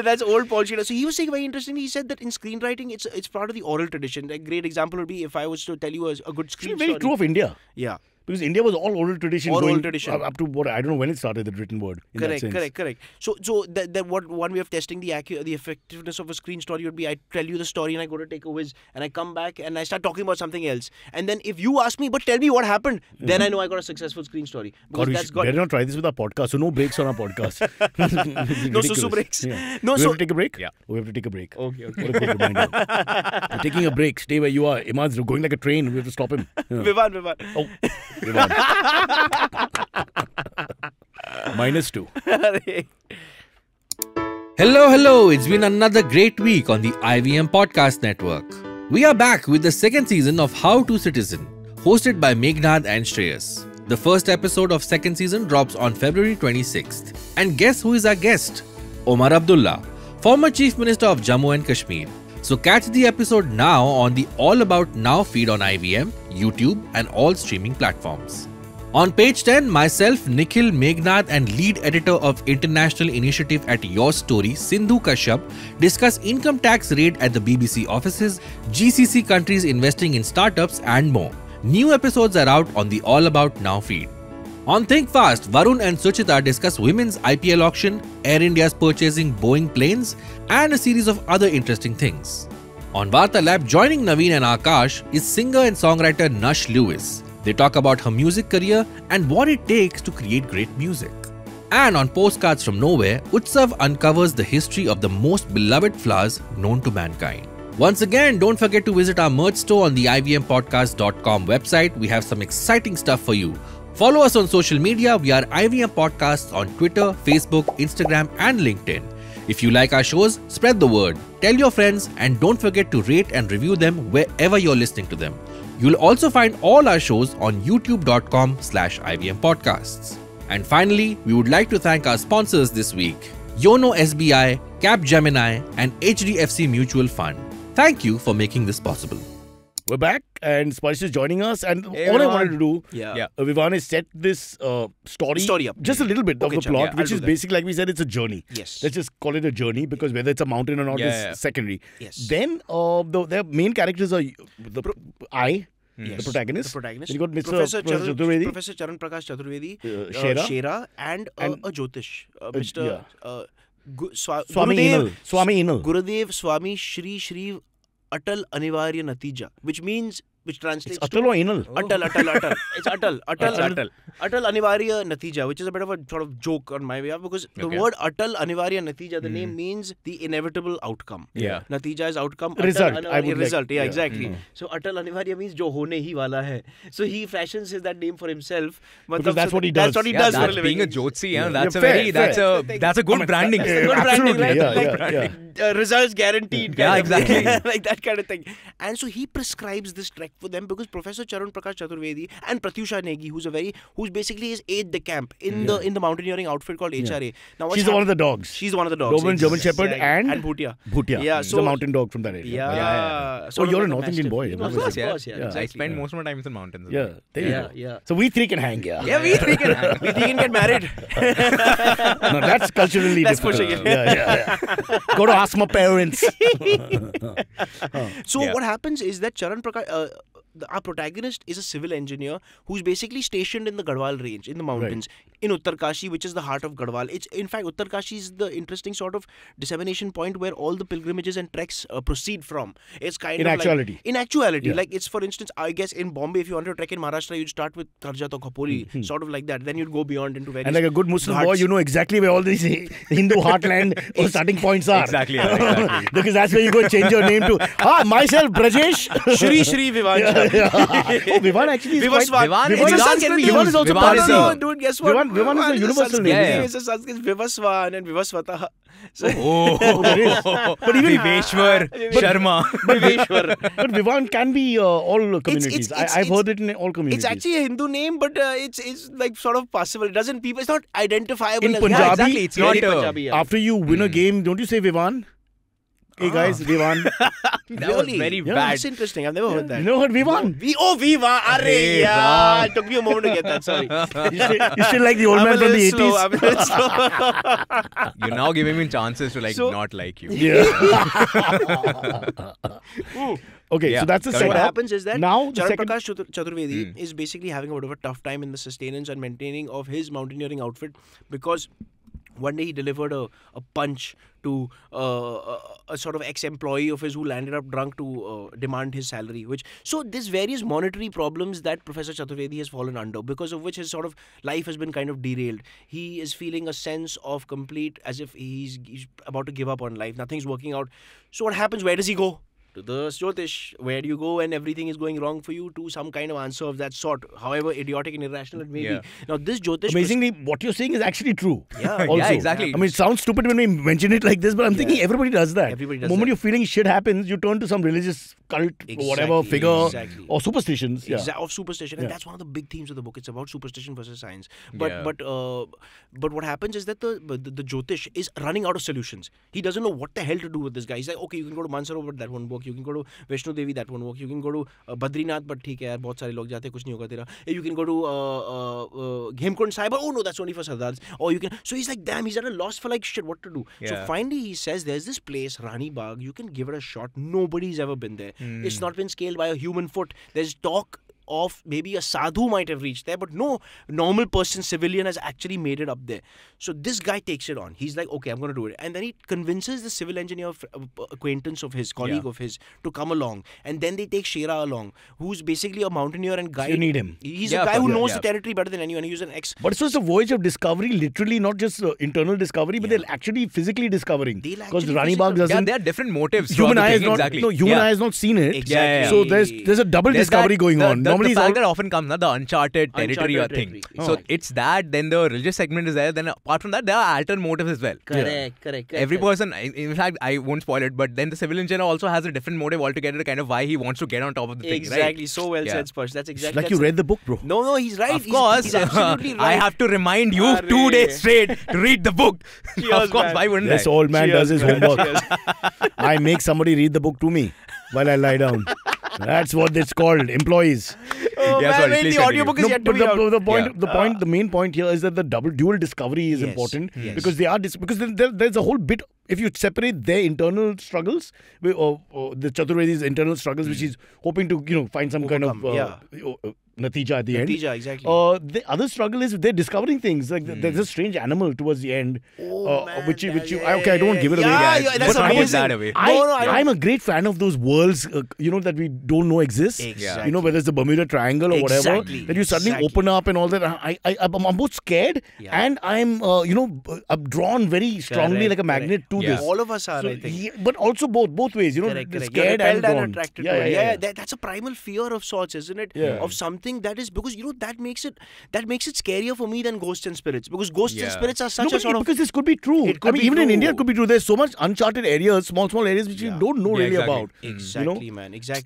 that's old Paul Strader. So he was saying very interestingly, he said that in screenwriting, it's part of the oral tradition. A great example would be if I was to tell you a good screen story. Very true of India. Yeah. Because India was all oral tradition, all oral tradition. Up to what, I don't know when it started, the written word. Correct. So that what one way of testing the effectiveness of a screen story would be, I tell you the story and I go to take a whiz and I come back and I start talking about something else. And then if you ask me, but tell me what happened, then I know I got a successful screen story. God, better not try this with our podcast. So no breaks on our podcast. No susu breaks. Yeah. No, we have to take a break? Yeah. We have to take a break. Okay. What a good reminder. We're taking a break. Stay where you are. Imad's going like a train. We have to stop him. Yeah. Vivaan. Oh. -2. Hello, it's been another great week on the IVM Podcast Network. We are back with the second season of How to Citizen, hosted by Meghnad and Shreyas. The first episode of second season drops on February 26th. And guess who is our guest? Omar Abdullah, former Chief Minister of Jammu and Kashmir. So catch the episode now on the All About Now feed on IVM, YouTube and all streaming platforms. On page 10, myself, Nikhil, Meghnad and lead editor of International Initiative at Your Story, Sindhu Kashyap, discuss income tax raid at the BBC offices, GCC countries investing in startups and more. New episodes are out on the All About Now feed. On Think Fast, Varun and Suchita discuss women's IPL auction, Air India's purchasing Boeing planes, and a series of other interesting things. On Vartalab, joining Naveen and Akash is singer and songwriter Nush Lewis. They talk about her music career and what it takes to create great music. And on Postcards from Nowhere, Utsav uncovers the history of the most beloved flowers known to mankind. Once again, don't forget to visit our merch store on the IVMPodcast.com website. We have some exciting stuff for you. Follow us on social media. We are IVM Podcasts on Twitter, Facebook, Instagram and LinkedIn. If you like our shows, spread the word. Tell your friends and don't forget to rate and review them wherever you're listening to them. You'll also find all our shows on youtube.com/IVM Podcasts. And finally, we would like to thank our sponsors this week, Yono SBI, Capgemini and HDFC Mutual Fund. Thank you for making this possible. We're back and Spice is joining us, and hey, all Vivaan. I wanted to do, Vivaan, is set this story up just a little bit of the plot, which is basically, like we said, it's a journey. Yes. Let's just call it a journey, because whether it's a mountain or not is secondary. Yes. Then their main characters are the protagonist. You got Mr. Professor Charan Prakash Chaturvedi, Shera, and a Jyotish, Mr. Gurudev Swami Shri Shri Atal Anivarya Natija, which means, which translates to Atal or Anal? Atal. It's Atal. Atal Anivarya Natija, which is a bit of a sort of joke on my behalf, because the word Atal Anivarya Natija, the name means the inevitable outcome. Yeah. Natija is outcome. Result. Result, exactly. So Atal Anivarya means jo hone hi wala hai. So he fashions that name for himself. Because that's what he does. That's what he does for a living. Being a Jyotsi, that's a good branding. Results guaranteed. Yeah, exactly. Like that kind of thing. And so he prescribes this trek for them, because Professor Charan Prakash Chaturvedi and Pratyusha Negi, who's basically his aide de camp in the mountaineering outfit called HRA. Now she's one of the dogs. German Shepherd and Bhutia. Yeah, so the mountain dog from that area. Yeah. So you're a North Indian boy. Of course, I spend most of my time in the mountains. Yeah. So we three can hang. Yeah, we three can hang. We three can get married. No, that's culturally different. That's pushing it. Yeah. Go to ask my parents. So what happens is that Charan Prakash, our protagonist, is a civil engineer who's basically stationed in the Garhwal range, in the mountains, in Uttarkashi, which is the heart of Garhwal. It's, in fact, Uttarkashi is the interesting sort of dissemination point where all the pilgrimages and treks proceed from. It's kind of like, in actuality, like it's, for instance, I guess in Bombay, if you want to trek in Maharashtra, you'd start with Tarjat or Khopoli, sort of like that. Then you'd go beyond into various. And like a good Muslim boy, you know exactly where all these Hindu heartland or starting points are. Exactly. Because that's where you go change your name to, myself, Brajesh Shri Vivaan. Vivaan actually is Vivaan is also Parsi. No, dude, guess what? Vivaan is a universal name. It's a Sanskrit Vivaswan and Vivaswataha. But even Viveshwar Sharma. But Vivaan can be all communities. I've heard it in all communities. It's actually a Hindu name, but it's like sort of passable. It doesn't people. It's not identifiable. In Punjabi, it's not. After you win a game, don't you say Vivaan? Hey guys, Vivaan. That was very bad. That's interesting. I've never heard that. You never heard Vivaan? Vivaan. It took me a moment to get that. Sorry. You still like the old man from the 80s? I'm a little slow. You're now giving me chances to not like you. Yeah. Okay, so that's the setup. What happens is that now Charan Prakash Chaturvedi is basically having a bit of a tough time in the sustenance and maintaining of his mountaineering outfit, because one day he delivered a punch to a sort of ex-employee of his who landed up drunk to demand his salary. So there's various monetary problems that Professor Chaturvedi has fallen under, because of which his sort of life has been kind of derailed. He is feeling a sense of complete, as if he's about to give up on life. Nothing's working out. So what happens? Where does he go? To the Jyotish. Where do you go when everything is going wrong for you? To some kind of answer of that sort, however idiotic and irrational it may be. Now this Jyotish... Amazingly, what you're saying is actually true. Yeah, exactly. I mean, it sounds stupid when we mention it like this, but I'm thinking everybody does that. The moment you're feeling shit happens, you turn to some religious cult or whatever figure or superstitions. Of superstition. And that's one of the big themes of the book. It's about superstition versus science. But what happens is that the Jyotish is running out of solutions. He doesn't know what the hell to do with this guy. He's like, okay, you can go to Mansarovar, but that won't work. You can go to Vaishno Devi, that won't work. You can go to Badrinath, but theek hai yaar, bahut sare log jaate hai, kuch nahi hoga tera. You can go to Hemkund Sahib, but oh no, that's only for Sardars. Or you can. So he's like, damn, he's at a loss for like shit, what to do. So finally he says, there's this place, Rani Bagh. You can give it a shot. Nobody's ever been there. It's not been scaled by a human foot. There's talk of maybe a sadhu might have reached there, but no normal person, civilian, has actually made it up there. So this guy takes it on. He's like, okay, I'm going to do it. And then he convinces the civil engineer acquaintance of his, colleague of his, to come along. And then they take Shera along, who's basically a mountaineer and guide. So you need him. He's a guy who knows the territory better than anyone. He's an ex. But so it's a voyage of discovery, literally, not just internal discovery, but they're actually physically discovering. Because Rani Bagh doesn't... Yeah, there are different motives. Human eye has not seen it. Exactly. So there's a double discovery going on. comedy the fact that often comes, the uncharted territory thing. Oh. So it's that, then the religious segment is there, then apart from that, there are alternate motives as well. Correct. Every person, in fact, I won't spoil it, but then the civil engineer also has a different motive altogether, kind of why he wants to get on top of the thing, right? Exactly, so well said, Sparsh. That's exactly. It's like you read the book, bro. No, he's right. Of course. He's absolutely right. I have to remind you 2 days straight to read the book. Of course, why wouldn't I? This old man does his homework. I make somebody read the book to me while I lie down. That's what it's called, employees. Oh, yeah, man, sorry, the audiobook is yet to be out. The main point here is that the dual discovery is important because they are there's a whole bit. If you separate their internal struggles, or the Chaturvedi's internal struggles, which he's hoping to find some kind of natija at the end. Natija, exactly. The other struggle is they're discovering things. Like there's a strange animal towards the end, I don't give it away. Yeah, that's amazing. I'm a great fan of those worlds, that we don't know exist. Exactly. Whether it's the Bermuda Triangle or whatever, that you suddenly open up and all that. I'm both scared and I'm I'm drawn very strongly like a magnet to this. All of us are, I think. But also both ways, scared and drawn. Yeah, that's a primal fear of sorts, isn't it? Of something. That is because that makes it scarier for me than ghosts and spirits, because ghosts and spirits are such a sort of, because this could be true. Even in India it could be true. There's so much uncharted areas, small areas which you don't know really about. Exactly,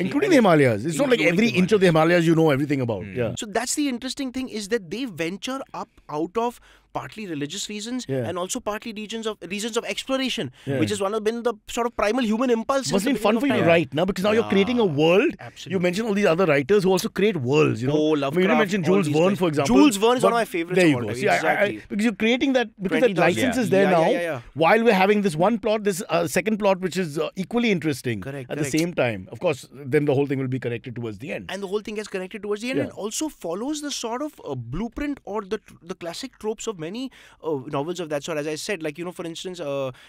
including the Himalayas. It's not like every inch of the Himalayas you know everything about. So that's the interesting thing, is that they venture up out of partly religious reasons and also partly reasons of exploration, which has been the sort of primal human impulse. Must be fun for you right now, because now you're creating a world. Absolutely. You mentioned all these other writers who also create worlds. Lovecraft. You didn't mention Jules Verne, for example. Jules Verne is one of my favorites. There you go. See, exactly. Because you're creating that, because that license is there now. While we're having this one plot, this second plot, which is equally interesting at the same time. Of course, then the whole thing will be connected towards the end. And the whole thing gets connected towards the end, and also follows the sort of blueprint or the classic tropes of many novels of that sort. As I said, for instance,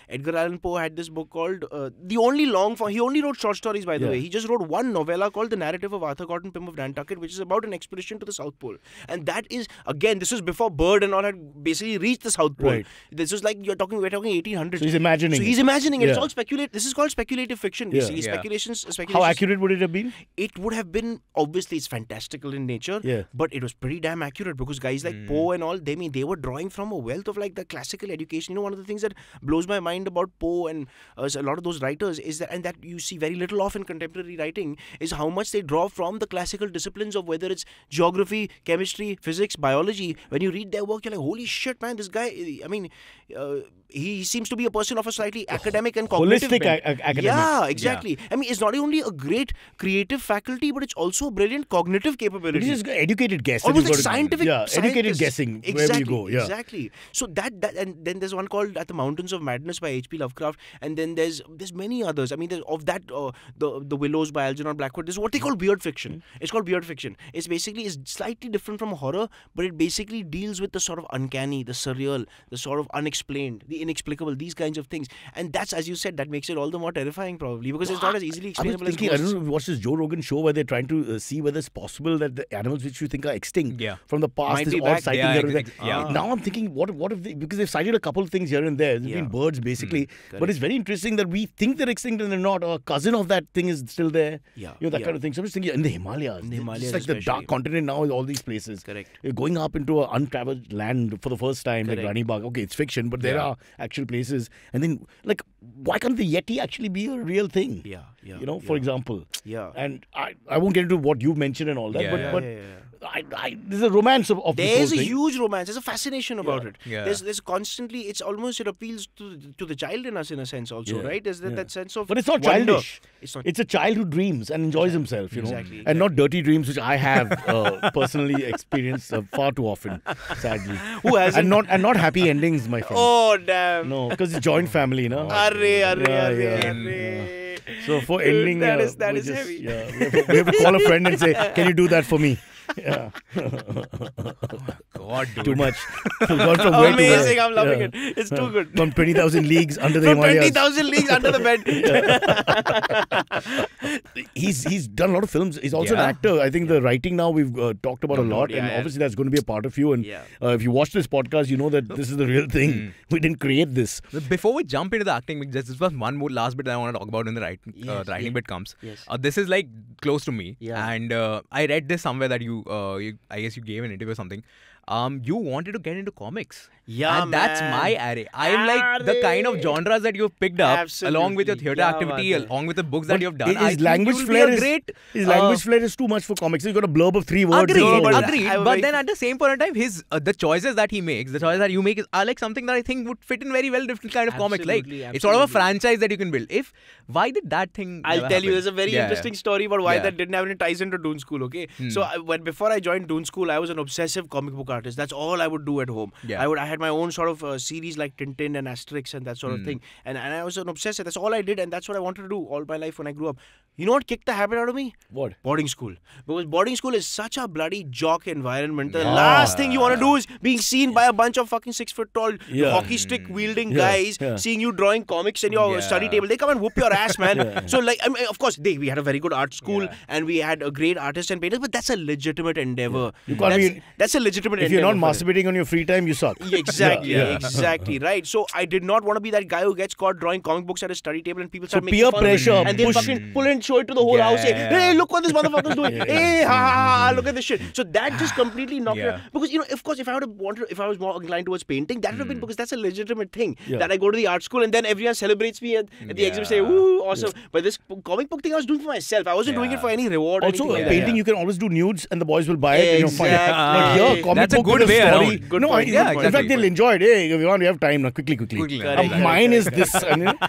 Edgar Allan Poe had this book called The Only Long Form. He only wrote short stories, by the way. He just wrote one novella called The Narrative of Arthur Cotton Pym of Nantucket, which is about an expedition to the South Pole. And that is, again, this was before Bird and all had basically reached the South Pole. Right. This was like, we're talking 1800s. So he's imagining. Yeah. It's all speculative. This is called speculative fiction. Yeah. You see, speculations. How accurate would it have been? It would have been, obviously, it's fantastical in nature, but it was pretty damn accurate, because guys like Poe and all, they were drawing from a wealth of the classical education. One of the things that blows my mind about Poe and a lot of those writers is that, and that you see very little of in contemporary writing, is how much they draw from the classical disciplines of whether it's geography, chemistry, physics, biology. When you read their work, you're like, holy shit, man, this guy, I mean, he seems to be a person of a slightly academic and cognitive academic. Yeah, exactly. I mean, it's not only a great creative faculty, but it's also a brilliant cognitive capability. It's just educated guessing. Almost like scientific. Yeah, educated guessing wherever you go. Exactly. So that, and then there's one called At the Mountains of Madness by H.P. Lovecraft, and then there's many others. I mean, the Willows by Algernon Blackwood. This is what they call weird fiction. It's called weird fiction. It's slightly different from horror, but it basically deals with the sort of uncanny, the surreal, the sort of unexplained, the inexplicable, these kinds of things. And that's, as you said, that makes it all the more terrifying, probably, because it's not as easily explainable. I don't know if you watched this Joe Rogan show where they're trying to see whether it's possible that the animals which you think are extinct from the past is all sighting. Now I'm thinking, what if they, because they've cited a couple of things here and there. There's been birds, basically. But it's very interesting that we think they're extinct and they're not. Or a cousin of that thing is still there. That kind of thing. So I'm just thinking, in the Himalayas. It's like the dark continent now, is all these places. Correct. You're going up into an untraveled land for the first time, like Rani Bagh. Okay, it's fiction, but there are actual places. And then, why can't the Yeti actually be a real thing? For example. And I won't get into what you mentioned and all that, there's a romance of this whole thing. Huge romance. There's a fascination about it. There's constantly, it appeals to the child in us, in a sense, also, right? There's that sense of, but it's not childish. It's a child who dreams and enjoys himself, exactly. And not dirty dreams, which I have personally experienced far too often, sadly. Who hasn't? And not happy endings, my friend. Oh damn! No, because it's joint family, no. Arre. So for ending, that is just heavy. We have to call a friend and say, "Can you do that for me?" God, dude. Too much. Amazing. I'm loving it. It's too good. From 20,000 leagues under the Himalayas. 20,000 leagues under the bed. He's done a lot of films. He's also an actor. I think the writing now we've talked about a lot, and obviously that's going to be a part of you. And if you watch this podcast, you know that this is the real thing. We didn't create this. Before we jump into the acting, this was one more last bit that I want to talk about in the writing bit comes. Yes. This is like close to me. Yeah. And I read this somewhere that I guess you gave an interview or something. You wanted to get into comics. Yeah, and that's my array. I'm like the kind of genres that you've picked up along with your theatre activity, along with the books that you've done. His language flair is great. His language flair is too much for comics. He's got a blurb of 3 words. Agreed. But then at the same point in time, his the choices that he makes, the choices that you make, are like something that I think would fit in very well different kind of comics. Like it's sort of a franchise that you can build. If why did that thing? I'll tell you. There's a very interesting story about why that didn't have any ties into Doon School. Okay, so when before I joined Doon School, I was an obsessive comic book artist. That's all I would do at home. Yeah. I had my own sort of series like Tintin and Asterix and that sort of thing. And I was an obsessor. That's all I did, and that's what I wanted to do all my life when I grew up. You know what kicked the habit out of me? What? Boarding school. Because boarding school is such a bloody jock environment. The last thing you want to do is being seen by a bunch of fucking 6-foot-tall hockey stick wielding guys, seeing you drawing comics in your study table. They come and whoop your ass, man. So like, I mean, of course, we had a very good art school and we had a great artist and painters, but that's a legitimate endeavor. You can't that's a legitimate endeavor. If you're not masturbating on your free time, you suck. Exactly, exactly, right. So I did not want to be that guy who gets caught drawing comic books at his study table and people start making fun of him. So peer pressure, and they fucking pull and show it to the whole house. Saying, hey, look what this motherfucker's doing. Hey, ha, look at this shit. So that just completely knocked me out. Because, you know, of course, if I would have wanted, if I was more inclined towards painting, that would have been because that's a legitimate thing. That I go to the art school and then everyone celebrates me at the exhibit, say, ooh, awesome. But this comic book thing I was doing for myself. I wasn't doing it for any reward. Also, painting, you can always do nudes and the boys will buy it. Exactly. But here, comic book is a story. No, in fact, they'll enjoy it. Hey, if you want, we have time now. Quickly. Mine is this.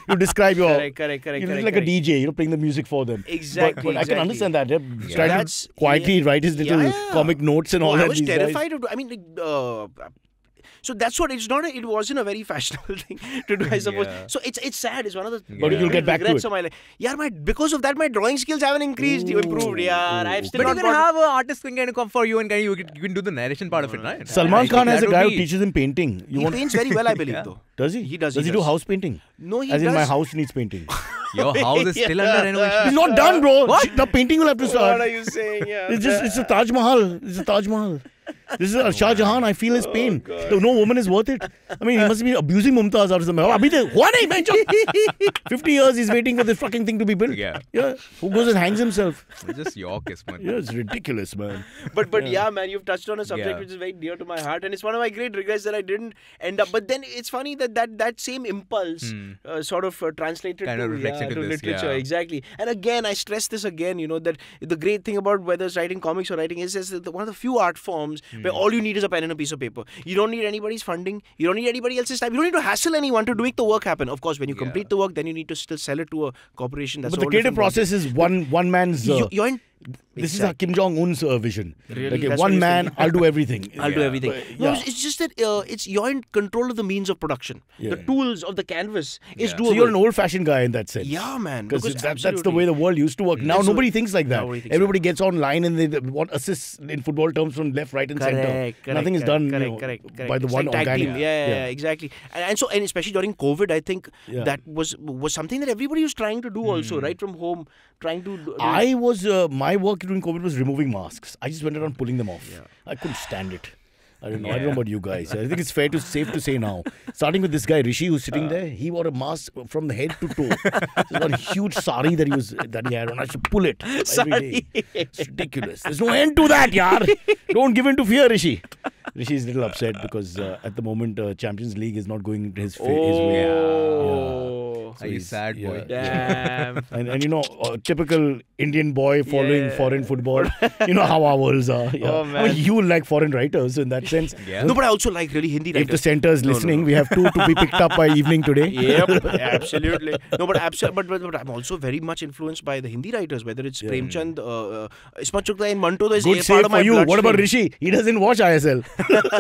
You describe your. Correct. It's like a DJ. You're playing the music for them. Exactly. But I can understand that. Yeah. Trying to quietly write his little comic notes and all that. I was terrified of. I mean, so that's what it's not. It wasn't a very fashionable thing to do, I suppose. So it's sad. It's one of the but you'll get back to it. Of my life. Yeah, because of that, my drawing skills haven't increased, improved. Yeah, I've still. But not you can have an artist thing kind of come for you, and you can do the narration part of it, right? Salman Khan has a guy who teaches him painting. He paints very well, I believe, though. Does he? He does. Does he do house painting? No, he does. As in, my house needs painting. Your house is still under renovation. It's not done, bro. What? The painting will have to start. What are you saying? Yeah, it's a Taj Mahal. It's a Taj Mahal. This is Shah Jahan. I feel his pain. No woman is worth it. I mean, he must be abusing Mumtaz or something. 50 years he's waiting for this fucking thing to be built. Yeah. Who goes and hangs himself? It's just Yorkist, man. Yeah, it's ridiculous, man. But yeah, man, you've touched on a subject which is very dear to my heart, and it's one of my great regrets that I didn't end up. But then it's funny that same impulse sort of translated to literature. Exactly. And again, I stress this again, you know, that the great thing about whether it's writing comics or writing is one of the few art forms where all you need is a pen and a piece of paper. You don't need anybody's funding. You don't need anybody else's time. You don't need to hassle anyone to make the work happen. Of course, when you complete the work, then you need to still sell it to a corporation. But the creative process is one man's... This is Kim Jong-un's vision. Really? Like, one man, I'll do everything. I'll do everything. No, it's just that you're in control of the means of production. The tools of the canvas is doable. So you're an old-fashioned guy in that sense. Yeah, man. Because that's the way the world used to work. Now nobody thinks like that. Everybody gets online and they want assists in football terms from left, right and centre. Nothing is done by the one organic. Yeah, exactly. And so, and especially during COVID, I think that was something that everybody was trying to do also, right from home. I was... My work during COVID was removing masks. I just went around pulling them off. I couldn't stand it. I don't know about you guys. I think it's safe to say now. Starting with this guy, Rishi, who's sitting there. He wore a mask from the head to toe. He's got a huge sari that he had on. I should pull it every day. It's ridiculous. There's no end to that, yaar. Don't give in to fear, Rishi. Rishi's a little upset because at the moment, Champions League is not going his way. So he's sad boy. Damn. and you know, a typical Indian boy following foreign football. You know how our worlds are. Yeah. Oh, man. I mean, you like foreign writers in that sense. No, but I also like really Hindi writers. If the centre is listening, we have 2 to be picked up by evening today. Yep, absolutely. No, but I'm also very much influenced by the Hindi writers, whether it's Premchand, Ismat Chugta and Manto. Is good save for you. What about Rishi? He doesn't watch ISL.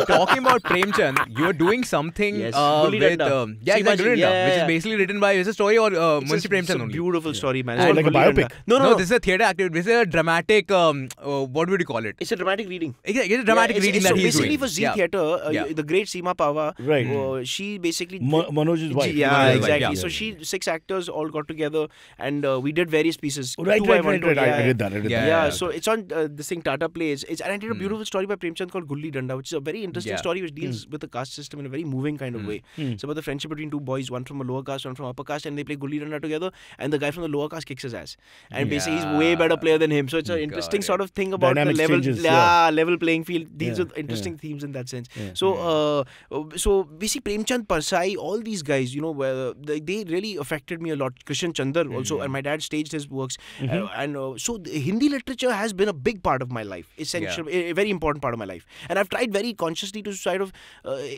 Talking about Premchand, you're doing something with... which is basically written by... Is a story or Munshi Premchand only? Beautiful story, man. It's like a biopic. No, this is a theatre activity. This is a dramatic, what would you call it? It's a dramatic reading. It's a dramatic reading that he's doing. So basically for Zee Theatre, the great Seema Pava, she basically... Manoj's wife. Yeah, exactly. So she, 6 actors all got together and we did various pieces. Right. I did that. Yeah, so it's on this thing Tata Plays. And I did a beautiful story by Premchand called Gulli Danda, which is a very interesting story which deals with the caste system in a very moving kind of way. It's about the friendship between 2 boys, one from a lower caste, one from upper caste and they play Gulli Danda together, and the guy from the lower caste kicks his ass. And basically he's way better player than him. So it's an interesting sort of thing about dynamic the level changes, level playing field. These are interesting themes in that sense. So basically Premchand, Parsai, all these guys, you know, they really affected me a lot. Krishan Chandar also, and my dad staged his works. So Hindi literature has been a big part of my life, essentially a very important part of my life. And I've tried very consciously to sort of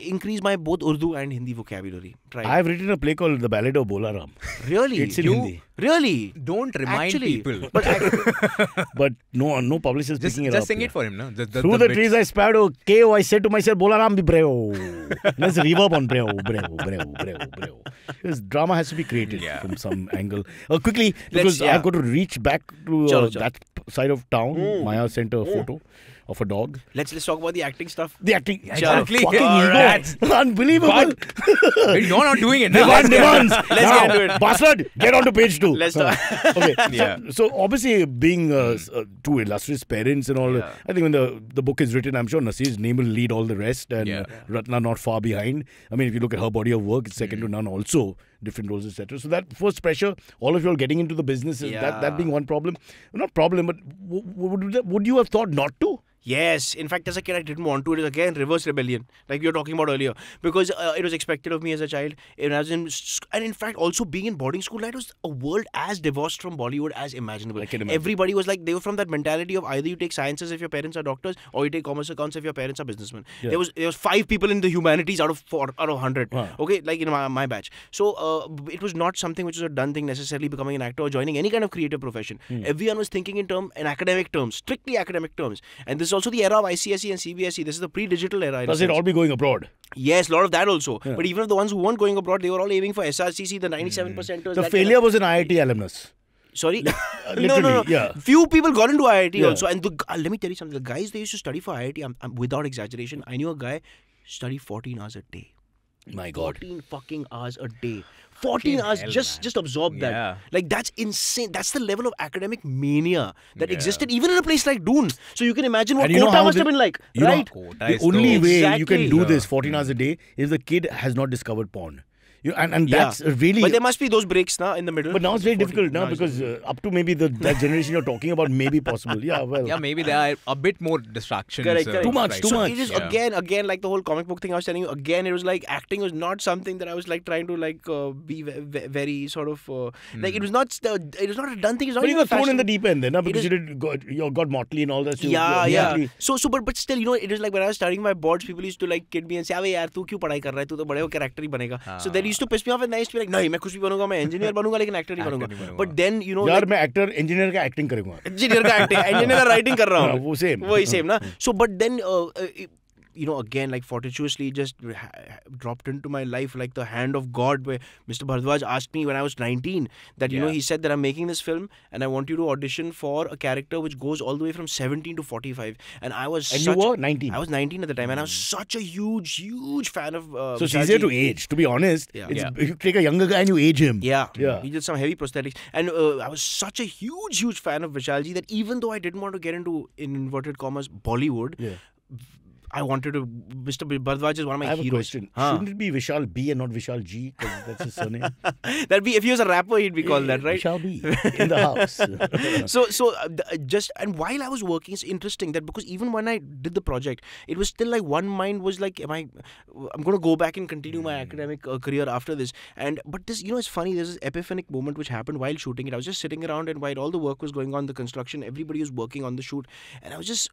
increase my both Urdu and Hindi vocabulary. I've written a play called The Ballad of Bolaram. Really? It's in Hindi. Really? Don't remind people. But, no publisher is picking it up. Just sing it for him. No? Through the trees I spied a cave. I said to myself, Bolaram bhi bravo. Let's reverb on bravo, bravo, bravo, bravo, bravo. This drama has to be created from some angle. Quickly, because I've got to reach back to that side of town. Maya sent a photo of a dog. Let's talk about the acting stuff. The acting. Exactly. Fucking ego. Unbelievable. But you're not doing it. Demands. Let's get into it. Bastard, get on to page 2. Let's talk. Okay. So obviously being two illustrious parents and all, I think when the book is written, I'm sure Nasir's name will lead all the rest, and Ratna not far behind. I mean, if you look at her body of work, it's second to none also. Different roles, etc. So that first pressure, all of you all getting into the business, that being one problem. Not problem, but would you have thought not to? Yes. In fact, as a kid, I didn't want to. It was again reverse rebellion, like we were talking about earlier, because it was expected of me as a child. And in fact, also being in boarding school, it was a world as divorced from Bollywood as imaginable. I can imagine. Everybody was like, they were from that mentality of either you take sciences if your parents are doctors, or you take commerce accounts if your parents are businessmen. There was 5 people in the humanities out of 4 out of 100. Okay, like in my batch. So it was not something which was a done thing necessarily, becoming an actor or joining any kind of creative profession. Everyone was thinking in academic terms, strictly academic terms, and this is also the era of ICSE and CBSE. This is the pre-digital era. Does it all be going abroad? Yes, a lot of that also. But even the ones who weren't going abroad, they were all aiming for SRCC, the 97%ers. The failure was in IIT alumnus. Sorry? No. Yeah. Few people got into IIT also. And let me tell you something. The guys they used to study for IIT, without exaggeration, I knew a guy studied 14 hours a day. My God. 14 fucking hours a day. 14 hours, just absorb that. Like, that's insane. That's the level of academic mania that existed even in a place like Doon. So you can imagine what Kota must have been like, right? The only way you can do this 14 hours a day is the kid has not discovered porn. And that's really... But there must be those breaks in the middle. But now it's very difficult because up to maybe that generation you're talking about may be possible. Yeah, maybe there are a bit more distractions. Correct. Too much. It is again, like the whole comic book thing I was telling you, it was like acting was not something that I was like trying to like be very sort of... Like it was not a done thing. It's not but you got thrown in the deep end then, because you got Motley and all that. Yeah. But still, you know, it was like when I was studying my boards, people used to like kid me and say, "Abe yaar, tu kyun padhai kar raha hai? Tu to bade ho character hi banega." So then used to piss me off, and I used to be like, "No, मैं कुछ भी बनूँगा, मैं engineer बनूँगा, लेकिन actor नहीं बनूँगा." But then you know, यार मैं actor engineer का acting करूँगा. Engineer का acting, engineer का writing कर रहा हूँ. वो same ना. So but then. You know, again, like fortuitously just dropped into my life like the hand of God, where Mr. Bhardwaj asked me when I was 19 that, you know, he said that I'm making this film and I want you to audition for a character which goes all the way from 17 to 45. And I was... And you were 19? I was 19 at the time, and I was such a huge fan of... so it's easier to age, to be honest. You take a younger guy and you age him. He did some heavy prosthetics. And I was such a huge fan of Vishalji that even though I didn't want to get into, in inverted commas, Bollywood... I wanted to. Mr. Bhardwaj is one of my heroes. I have a question. Shouldn't it be Vishal B and not Vishal G? Because that's his surname. That'd be, if he was a rapper, he'd be called that, right? Vishal B in the house. And while I was working, it's interesting that because even when I did the project, it was still like one mind was like, I'm going to go back and continue my academic career after this. But this, you know, it's funny. There's this epiphanic moment which happened while shooting it. I was just sitting around, and while all the work was going on, the construction, everybody was working on the shoot, and I was just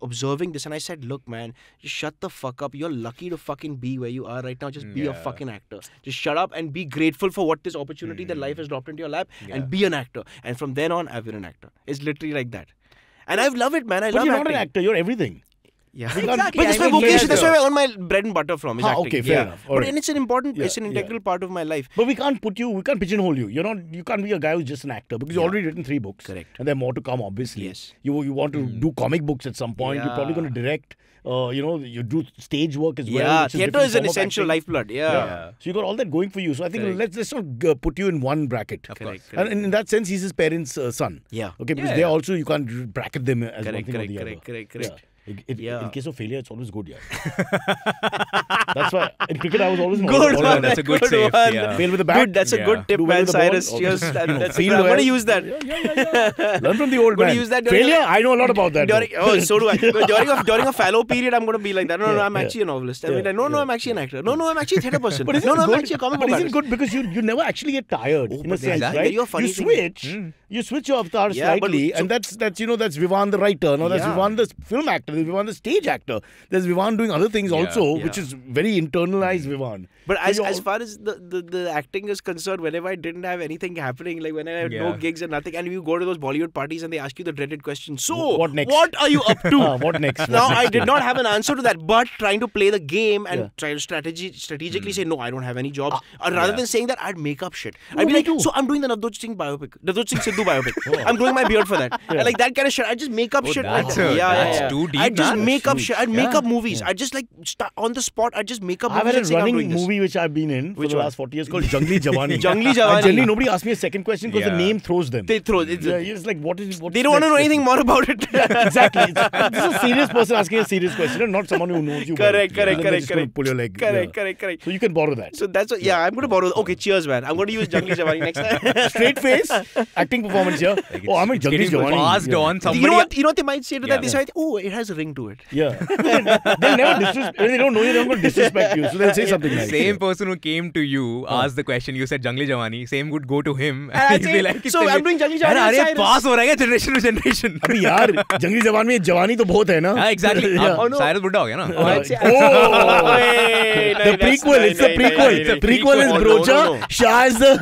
observing this, and I said, "Look, man. Just shut the fuck up. You're lucky to fucking be where you are right now. Just be a fucking actor. Just shut up and be grateful for what this opportunity that life has dropped into your lap and be an actor." And from then on, I've been an actor. It's literally like that. And I love it, man. But you're not an actor. You're everything. Exactly. But that's my vocation. That's where I earn my bread and butter from. Is acting. Okay, fair enough. But it's an important, it's an integral part of my life. But we can't put you, we can't pigeonhole you. You're not, you can't be a guy who's just an actor because you've already written 3 books. Correct. And there are more to come, obviously. Yes. You want to do comic books at some point. You're probably going to direct. You know, you do stage work as well. Theatre is an essential lifeblood. So you got all that going for you. So I think let's not put you in one bracket. Of course. And in that sense, he's his parents' son. Okay, because they also, you can't bracket them as one thing or the other. Correct. In case of failure, it's always good, yeah. That's why in cricket I was always good. That's a good save. Yeah. Fail with the bat. Good, that's a good tip, man. Cyrus, cheers. I'm going to use that. Yeah. Learn from the old man. Use that failure. I know a lot about that. Oh, so do I. During a fallow period, I'm going to be like that. No, I'm actually a novelist. No, I'm actually an actor. No, I'm actually a theatre person. No, I'm actually a comic book artist. But isn't good because you never actually get tired in a sense, right? You switch your avatar slightly, and that's Vivaan the writer. Now that's Vivaan the film actor. There's Vivaan the stage actor. There's Vivaan doing other things also, which is very internalized Vivaan. But as far as the acting is concerned, whenever I didn't have anything happening, like when I had no gigs and nothing, and you go to those Bollywood parties and they ask you the dreaded question, so what next? What are you up to? What next? Now I did not have an answer to that, but trying to play the game and try to strategically say, no, I don't have any jobs. Rather than saying that, I'd make up shit. I'd be like, so I'm doing the Navjot Singh biopic. Navjot Singh Sidhu biopic. I'm growing my beard for that. And like that kind of shit. I just make up shit. That's too deep. I just make up shit. I'd make up movies. I just like on the spot. I just make up movies. I've had a running movie which I've been in for the last 40 years called Jungli Jawani. Jungli Jawani. Generally nobody asks me a second question because the name throws them. They throw it. It's like what is? They don't want to know anything more about it. Exactly. This is a serious person asking a serious question and not someone who knows you. Correct. Pull your leg. Correct. So you can borrow that. So that's what. Yeah, I'm going to borrow. Okay, cheers, man. I'm going to use Jungli Jawani next time. Straight face acting performance here. Oh, I'm in Jungli Jawani. Passed on. You know what they might say to that? They say, oh, it has a ring to it. Yeah. They'll never disrespect. They don't know you. They're going to disrespect you. So they'll say something like that. Same person who came to you asked the question. You said Jungli Jawani. Same would go to him. And he'd be like, so I'm doing Jungli Jawani. Arey, pass ho raha hai generation to generation. Abhi yaar, Jungli Jawani mein Jawani to bahut hai na. Exactly. Cyrus Buddha ho gaya na. Oh, the prequel. It's the prequel. The prequel is Brocha. Shah is the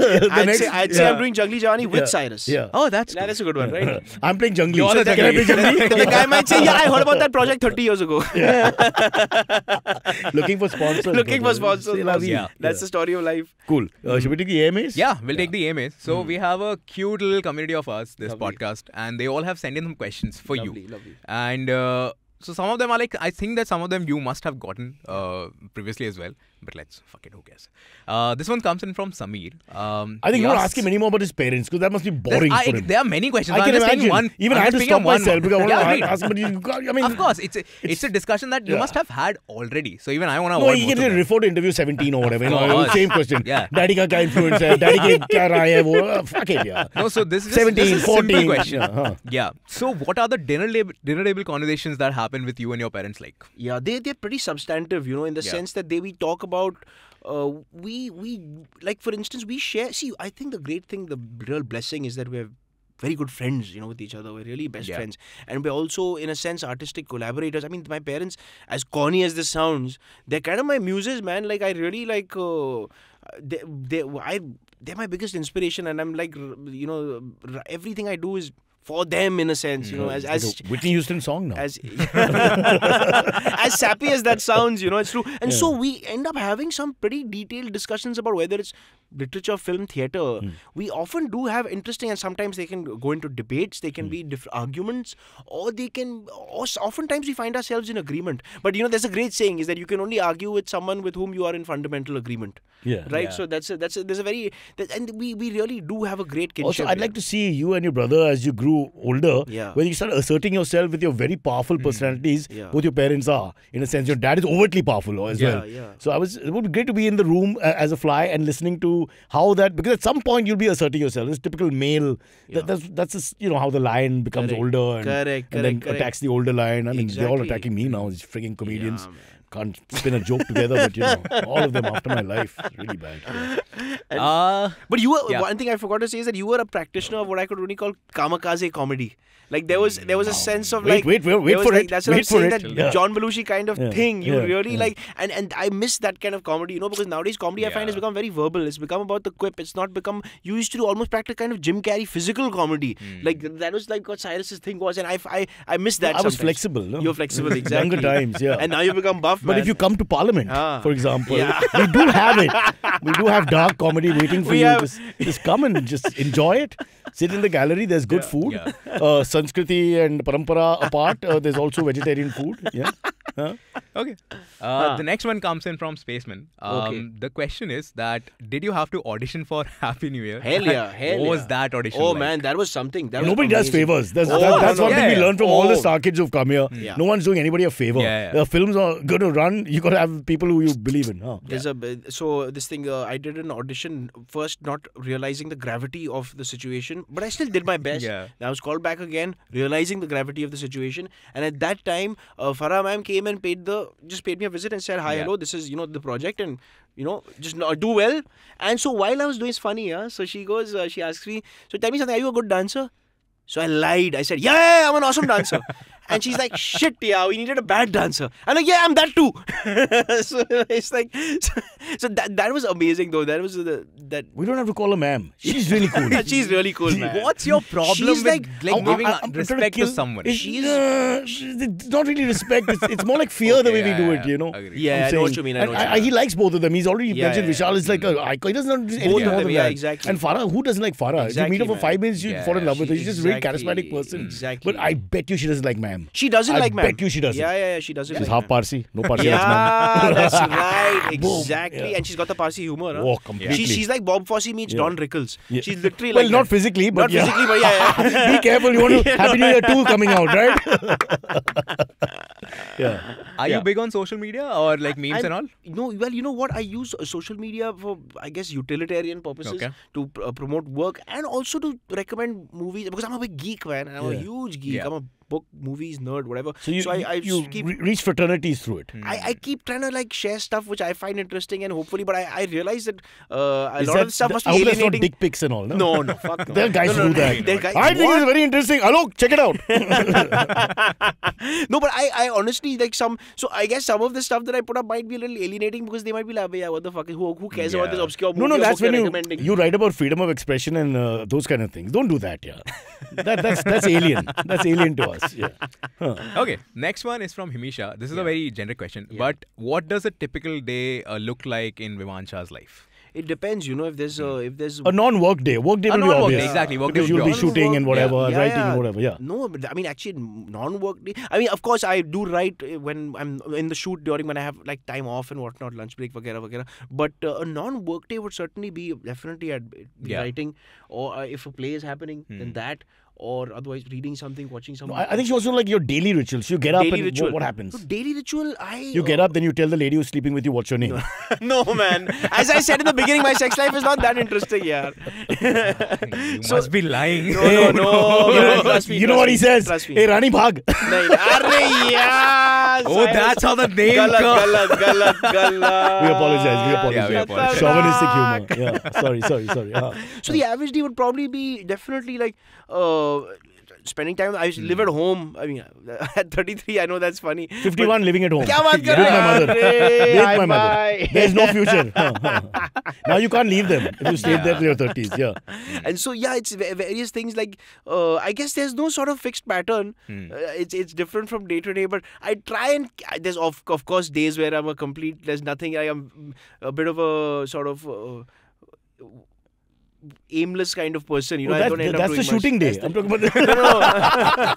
next. I'd say I'm doing Jungli Jawani with Cyrus. Yeah. Oh, that's a good one, right? I'm playing Jungli. So can I play Jungli? The guy might say, yeah, I heard about that project 30 years ago. Yeah. Looking for sponsors. Yeah. That's the story of life. Cool. Should we take the AMAs? Yeah, we'll take the AMAs. So we have a cute little community of us, this podcast, and they all have sent in some questions for you. Lovely. And so some of them are like, I think that some of them you must have gotten previously as well. But let's, fuck it, who cares? This one comes in from Sameer. I think you don't ask him anymore about his parents because that must be boring for him. There are many questions. I can imagine. Even I had to stop myself because I want to ask him. Of course, it's a discussion that you must have had already. So even I want to avoid both of them. No, he can refer to interview 17 or whatever. Same question. Daddy ka kya influence hai? Daddy ke kya raha hai? Wo, fuck it, yeah. No, so this is a simple question. Yeah. So what are the dinner table conversations that happen with you and your parents like? Yeah, they're pretty substantive, you know, in the sense that we talk about we like, for instance, we share. See, I think the great thing, the real blessing is that we're very good friends, you know, with each other. We're really best friends, and we're also, in a sense, artistic collaborators. I mean, my parents, as corny as this sounds, they're kind of my muses, man. Like, I really like they're my biggest inspiration, and I'm like, you know, everything I do is for them, in a sense, you know, as Whitney Houston song now. As sappy as that sounds, you know, it's true. And so we end up having some pretty detailed discussions about whether it's literature, film, theatre. We often do have interesting, and sometimes they can go into debates, they can be different arguments, or oftentimes we find ourselves in agreement. But you know, there's a great saying is that you can only argue with someone with whom you are in fundamental agreement. Yeah. Right? Yeah. So there's a very, and we really do have a great kinship. Also, I'd like to see you and your brother as you grew older, when you start asserting yourself with your very powerful personalities, both your parents are, in a sense. Your dad is overtly powerful as well. Yeah. So it would be great to be in the room as a fly and listening to how that, because at some point you'll be asserting yourself. It's typical male. That's you know, how the lion becomes older and then attacks the older lion. I mean, they're all attacking me now. These frigging comedians. Yeah, can't spin a joke together, but you know, all of them after my life, really bad. But you were one thing I forgot to say is that you were a practitioner of what I could really call kamikaze comedy. Like there was a sense of wait for it. That's what I'm saying, that John Belushi kind of thing. You really like, and I miss that kind of comedy, you know, because nowadays comedy I find has become very verbal. It's become about the quip. It's not become, you used to do almost practice kind of Jim Carrey physical comedy. Like that was like what Cyrus's thing was, and I miss that. I was flexible. No? You're flexible, exactly. Younger times, yeah. And now you become buff. But if you come to Parliament, for example, we do have it. We do have dark comedy waiting for you. Just come and just enjoy it. Sit in the gallery. There's good food. Sanskriti and Parampara apart. There's also vegetarian food. Yeah. Okay. The next one comes in from Spaceman. Okay. The question is that, did you have to audition for Happy New Year? Hell yeah. Hell what was that audition like? Man, that was something. That nobody does favors. That's one thing we learned from all the star kids who've come here. Yeah. No one's doing anybody a favor. Yeah, yeah. The films are going to run. You've got to have people who you believe in. Huh? Yeah. So this thing, I did an audition first, not realizing the gravity of the situation, but I still did my best. Yeah. I was called back again, realizing the gravity of the situation. And at that time, Farah ma'am came and just paid me a visit and said, hi, hello, this is, the project, and, just do well. And so while I was doing, it's funny, so she goes, she asks me, so tell me something, are you a good dancer? So I lied. I said, yeah, I'm an awesome dancer. And she's like, shit, yeah, we needed a bad dancer. I'm like, yeah, I'm that too. So it's like, that was amazing though. That was that. We don't have to call her ma'am. She's really cool. She's really cool, man. What's your problem with giving respect to someone? She's not really respect. It's more like fear the way we do it, Agree. Yeah, I know what you mean. He likes both of them. He's already mentioned Vishal is like an icon. He doesn't know both of them. Yeah, exactly. And Farah, who doesn't like Farah? You meet her for 5 minutes, you fall in love with her. She's just a very charismatic person. Exactly. But I bet you she doesn't like ma'am. She doesn't like ma'am. I bet you she doesn't. Yeah, she doesn't. She's half Parsi. No Parsi. Yeah, that's right. Exactly. Yeah. And she's got the Parsi humor. Huh? Oh, completely. She's like Bob Fosse meets Don Rickles. Yeah. She's literally like... Well, not physically, but yeah. Not physically, but yeah. Be careful. You want to... Happy New Year 2 coming out, right? Yeah. Are you big on social media or like memes and all? No, well, you know what? I use social media for, I guess, utilitarian purposes. Okay. To promote work and also to recommend movies. Because I'm a big geek, man. I'm a huge geek. I'm a book, movies, nerd, whatever. So I keep reach fraternities through it. I keep trying to like share stuff which I find interesting and hopefully, but I realize that a lot of stuff must be alienating. Not dick pics and all, no? No, fuck no. There are guys who do that. I think it's very interesting. Hello, check it out. No, but I honestly like some, so I guess some of the stuff that I put up might be a little alienating because they might be like, yeah, what the fuck, who cares about this obscure movie? No, that's when you write about freedom of expression and those kind of things. Don't do that, yeah. That's alien. That's alien to us. Yeah. Huh. Okay, next one is from Himisha. This is a very generic question, but what does a typical day look like in Vivaan Shah's life? It depends, if there's a non-work day. Work day will be obvious. Exactly, work day will be obvious. Because you'll be shooting and whatever, writing and whatever, No, but I mean, actually, non-work day. I mean, of course, I do write when I'm in the shoot during when I have like time off and whatnot, lunch break, vagera. But a non-work day would certainly be writing, or if a play is happening, then that. Or otherwise reading something, watching something. No, I think she also like your daily rituals. You get up and what happens? So daily ritual, you get up, then you tell the lady who's sleeping with you what's your name. No, man. As I said in the beginning, my sex life is not that interesting, You must be lying. No. Trust me, you know what he says? Trust me. Hey, Rani Bagh. Oh, that's how the name comes. Galat. We apologize. Chauvinistic humor. Yeah. Sorry. So the average day would probably be definitely like... spending time, I live at home. I mean, at 33, I know that's funny. 51, living at home. With my mother. There's no future. Now you can't leave them if you stay there to your 30s. Yeah. And so, it's various things like, I guess there's no sort of fixed pattern. It's different from day to day, but I try and, there's of course days where I'm a complete, there's nothing, I am a bit of a sort of... aimless kind of person, I don't end up doing much. That's the shooting day. I'm talking about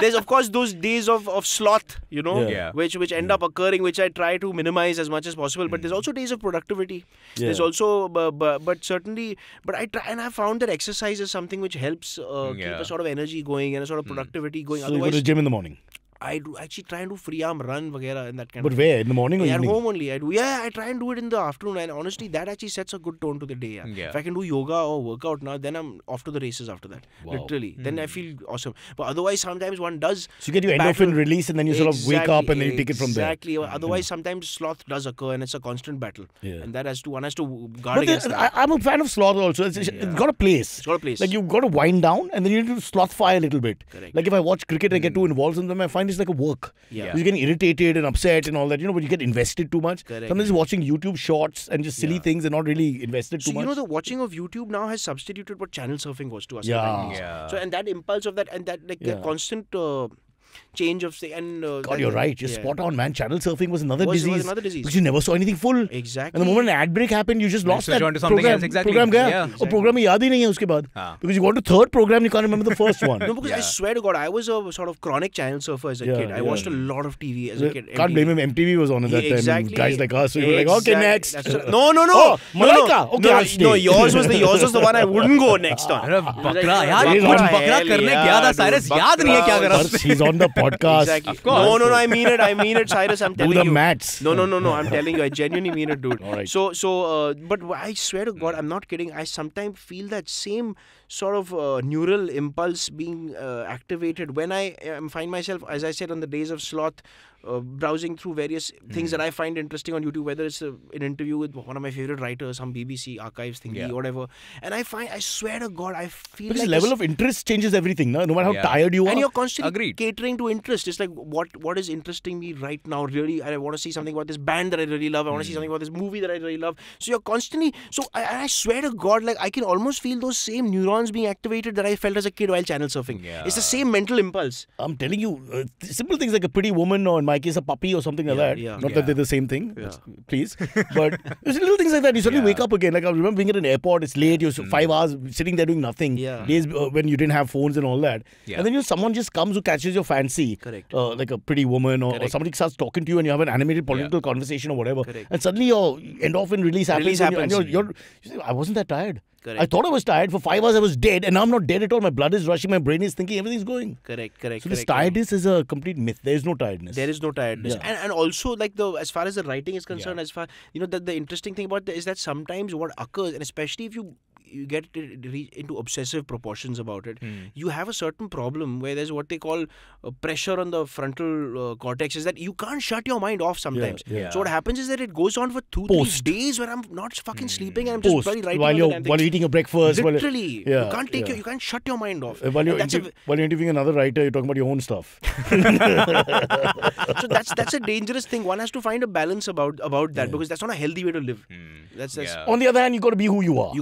There's of course those days of sloth, which end up occurring, which I try to minimize as much as possible. But there's also days of productivity. Yeah. There's also, but I try, and I found that exercise is something which helps keep a sort of energy going and a sort of productivity going. So otherwise, you go to the gym in the morning. I do actually try and do free arm run vagera and that kind of thing. But where? In the morning or evening? At home only. I do. I try and do it in the afternoon. And honestly, that actually sets a good tone to the day. Yeah. Yeah. If I can do yoga or workout now, then I'm off to the races after that. Wow. Literally. Then I feel awesome. But otherwise, sometimes one does. So you get your endorphin release and then you sort of wake up and then you take it from there. Exactly. Otherwise, sometimes sloth does occur and it's a constant battle. Yeah. And that one has to guard against that. I'm a fan of sloth also. It's got a place. It's got a place. Like you've got to wind down and then you need to slothify a little bit. Correct. Like if I watch cricket, I get too involved in them. I find it's like a work. Yeah. You're getting irritated and upset and all that, but you get invested too much. Correct. Sometimes watching YouTube shorts and just silly things and not really invested too much. The watching of YouTube now has substituted what channel surfing was to us. Yeah. So, and that impulse of that, and that, like, the constant... change of say and God, you're right. You're spot on, man. Channel surfing was another disease. Was another disease. Because you never saw anything full. Exactly. And the moment an ad break happened, you just lost that program. Exactly. Program gaya. Yeah. Exactly. Program mein yaad hi nahi hai uske baad. Because you got to third program, you can't remember the first one. No, because I swear to God, I was a sort of chronic channel surfer as a kid. I watched a lot of TV as a kid. Can't blame him. MTV was on at that time. Guys like us, we were like, okay, next. No. Malaika. Okay. No, yours was the one I wouldn't go next on. He's on the podcast. Exactly. Of course. No, I mean it, Cyrus. I'm telling you. Do the maths. No, I'm telling you. I genuinely mean it, dude. Right. So, but I swear to God, I'm not kidding. I sometimes feel that same sort of neural impulse being activated when I find myself, as I said, on the days of sloth, browsing through various things that I find interesting on YouTube, whether it's an interview with one of my favorite writers, some BBC archives thingy, whatever. And I swear to God, I feel because like the level of interest changes everything, no matter how tired you are. And you're constantly catering to interest. It's like, what is interesting me right now? Really, I want to see something about this band that I really love. I want to see something about this movie that I really love. So you're constantly, I swear to God, like I can almost feel those same neurons being activated that I felt as a kid while channel surfing. Yeah. It's the same mental impulse. I'm telling you, simple things like a pretty woman or my case a puppy or something like that. Not that they're the same thing, please. But there's little things like that. You suddenly wake up again. Like I remember being at an airport, it's late, you're 5 hours sitting there doing nothing. Yeah. Days when you didn't have phones and all that. Yeah. And then someone just comes who catches your fancy. Correct. Like a pretty woman or somebody starts talking to you and you have an animated political conversation or whatever. Correct. And suddenly your endorphin release happens. And you're I wasn't that tired. Correct. I thought I was tired. For 5 hours I was dead and now I'm not dead at all. My blood is rushing, my brain is thinking, everything's going. Correct. So this tiredness is a complete myth. There is no tiredness. There is no tiredness. Yeah. And also like as far as the writing is concerned, as far, you know, the interesting thing about that is that sometimes what occurs, and especially if you get into obsessive proportions about it, you have a certain problem where there's what they call pressure on the frontal cortex, is that you can't shut your mind off sometimes. Yeah. So what happens is that it goes on for 2-3 days where I'm not fucking sleeping and I'm just probably writing while eating a breakfast. Literally. You can't take you can't shut your mind off. While you're interviewing another writer, you're talking about your own stuff. So that's a dangerous thing. One has to find a balance about that because that's not a healthy way to live. That's on the other hand, you got to be who you are.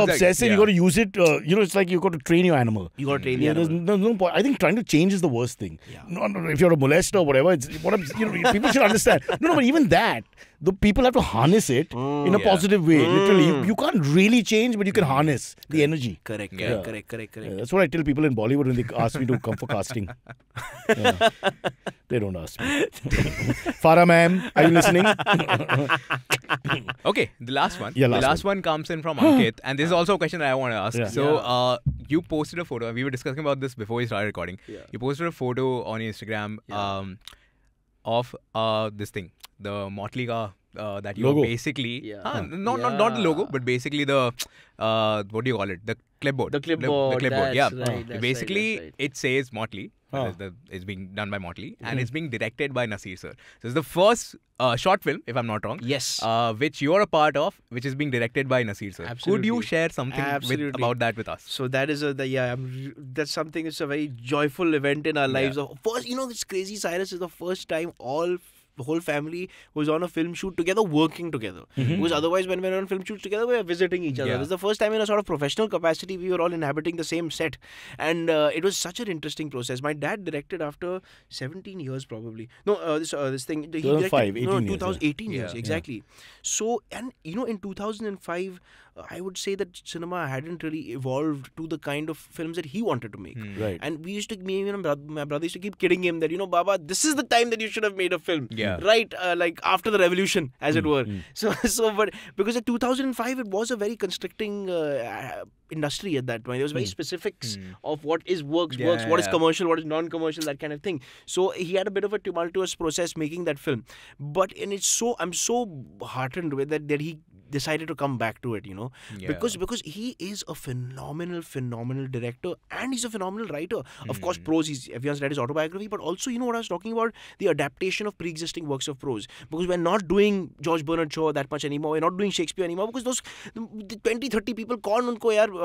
So if you're obsessive, you got to use it. You know, it's like you got to train your animal. You got to train your animal. There's no point. I think trying to change is the worst thing. Yeah. No, if you're a molester or whatever, people should understand. No, but even that, the people have to harness it in a positive way. Literally, you can't really change, but you can harness the energy. Correct. Yeah, that's what I tell people in Bollywood when they ask me to come for casting. They don't ask me. Farah ma'am, are you listening? Okay, the last one. Yeah, the last one comes in from Ankit. And this is also a question that I want to ask. You posted a photo. We were discussing about this before we started recording. Yeah. You posted a photo on Instagram of this thing, the Motley car that you were basically not the logo, but basically the what do you call it? The clipboard. The clipboard. Yeah. Right, basically, it says Motley. It's being done by Motley and it's being directed by Naseer sir. So it's the first short film, if I'm not wrong, which you're a part of, which is being directed by Naseer sir. Absolutely. Could you share something about that with us? So that is that's something. It's a very joyful event in our lives. First, you know, it's crazy, Cyrus, is the first time the whole family was on a film shoot together, working together. Because otherwise, when we were on film shoots together, we were visiting each other. It was the first time in a sort of professional capacity we were all inhabiting the same set. And it was such an interesting process. My dad directed after 17 years probably. No, this thing. He directed, 2018 years, exactly. So, and you know, in 2005, I would say that cinema hadn't really evolved to the kind of films that he wanted to make. And my brother used to keep kidding him that, you know, Baba, this is the time that you should have made a film. Right? Like after the revolution, as it were. But because in 2005, it was a very constricting industry at that point. There was very specifics of what is works, what is commercial, what is non-commercial, that kind of thing. So he had a bit of a tumultuous process making that film. But I'm so heartened with that he decided to come back to it, you know, because he is a phenomenal director and he's a phenomenal writer. Of course, prose, everyone's read his autobiography, but also, you know what I was talking about, the adaptation of pre-existing works of prose, because we're not doing George Bernard Shaw that much anymore, we're not doing Shakespeare anymore, because those 20-30 people,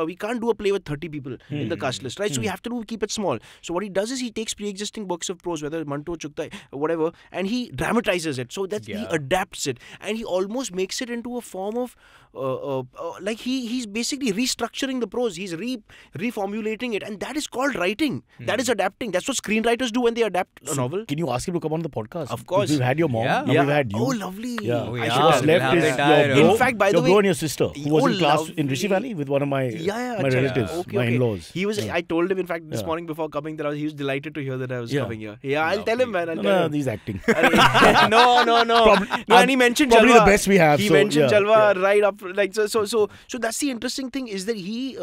we can't do a play with 30 people in the cast list, right? So we have to keep it small. So what he does is he takes pre-existing works of prose, whether Manto, Chukta, whatever, and he dramatizes it, so that he adapts it and he almost makes it into a form form of like he's basically restructuring the prose. He's reformulating it, and that is called writing. That is adapting. That's what screenwriters do when they adapt a novel. Can you ask him to come on the podcast? Of course. We've had your mom. Yeah. We've had you. Oh, lovely. Yeah. Oh, yeah. I should have left his bro, in fact, by the way, your bro and your sister who was in class in Rishi Valley with one of my my relatives, my in-laws. He was. I told him in fact this morning before coming that he was delighted to hear that I was coming here. Yeah, I'll tell him, man. No, he's acting. No, and he mentioned probably Jalwa. The best we have. He mentioned Jalwa right up. Like so that's the interesting thing is that he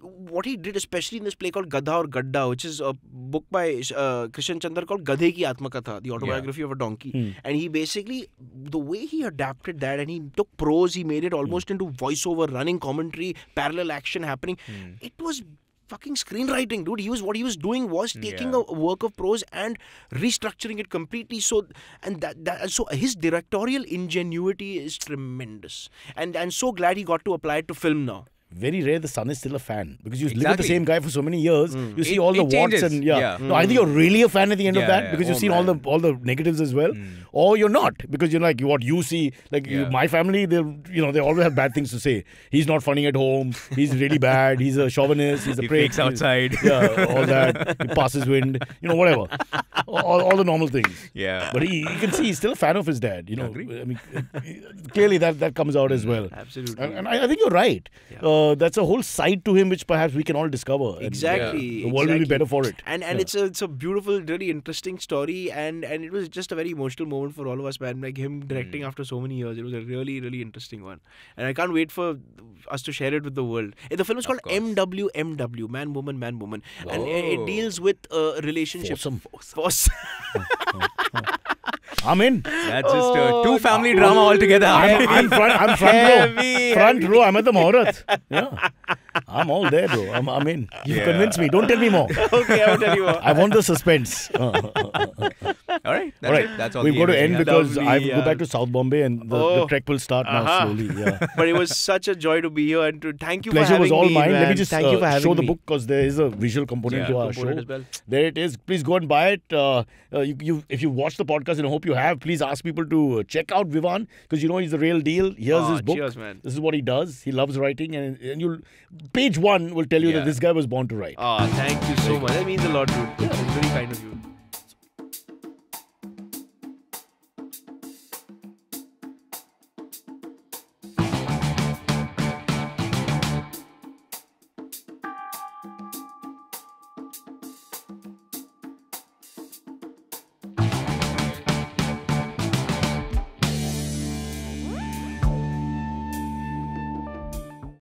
what he did especially in this play called Gadha or Gadda, which is a book by Krishan Chandra called Gadhe Ki Atmakatha, the autobiography of a donkey. And he basically, the way he adapted that and he took prose, he made it almost into voiceover, running commentary, parallel action happening. It was fucking screenwriting, dude. He was, what he was doing was taking a work of prose and restructuring it completely. So, and so his directorial ingenuity is tremendous. And I'm so glad he got to apply it to film now. Very rare the son is still a fan because you live with the same guy for so many years. You see all the warts and No, I think you're really a fan at the end of that because you've seen all the negatives as well, or you're not because you're like what you see. Like my family, they they always have bad things to say. He's not funny at home. He's really bad. He's a chauvinist. He's a prick. He outside. Yeah, all that. He passes wind. You know, whatever. All the normal things. Yeah. But he, you can see he's still a fan of his dad. You know, I mean, clearly that comes out as well. Absolutely. And I think you're right. Yeah. That's a whole side to him which perhaps we can all discover. Exactly. The world will be better for it. And it's a beautiful, really interesting story, and it was just a very emotional moment for all of us, man. Like him directing after so many years. It was a really, really interesting one. And I can't wait for us to share it with the world. The film is called MWMW, Man, Woman, Man, Woman. Whoa. And it deals with relationships. Foursome. I'm in. That's just a two-family drama altogether. I'm front row. I'm at the Mahurat. Yeah. I'm all there, bro. I'm in. You convinced me. Don't tell me more. Okay, I will tell you more. I want the suspense. All right. That's all right. That's all. We've got to end because I have to go back to South Bombay and the trek will start now slowly. Yeah. But it was such a joy to be here and to thank you. Pleasure for having me. Pleasure was all mine. Man. Let me just show the book because there is a visual component to our show. As well. There it is. Please go and buy it. If you watch the podcast, and I hope you have, please ask people to check out Vivaan because you know he's the real deal. Here's his book. Cheers, man. This is what he does. He loves writing, and you'll page 1 will tell you that this guy was born to write. Thank you so much. That means a lot, dude. It's very kind of you.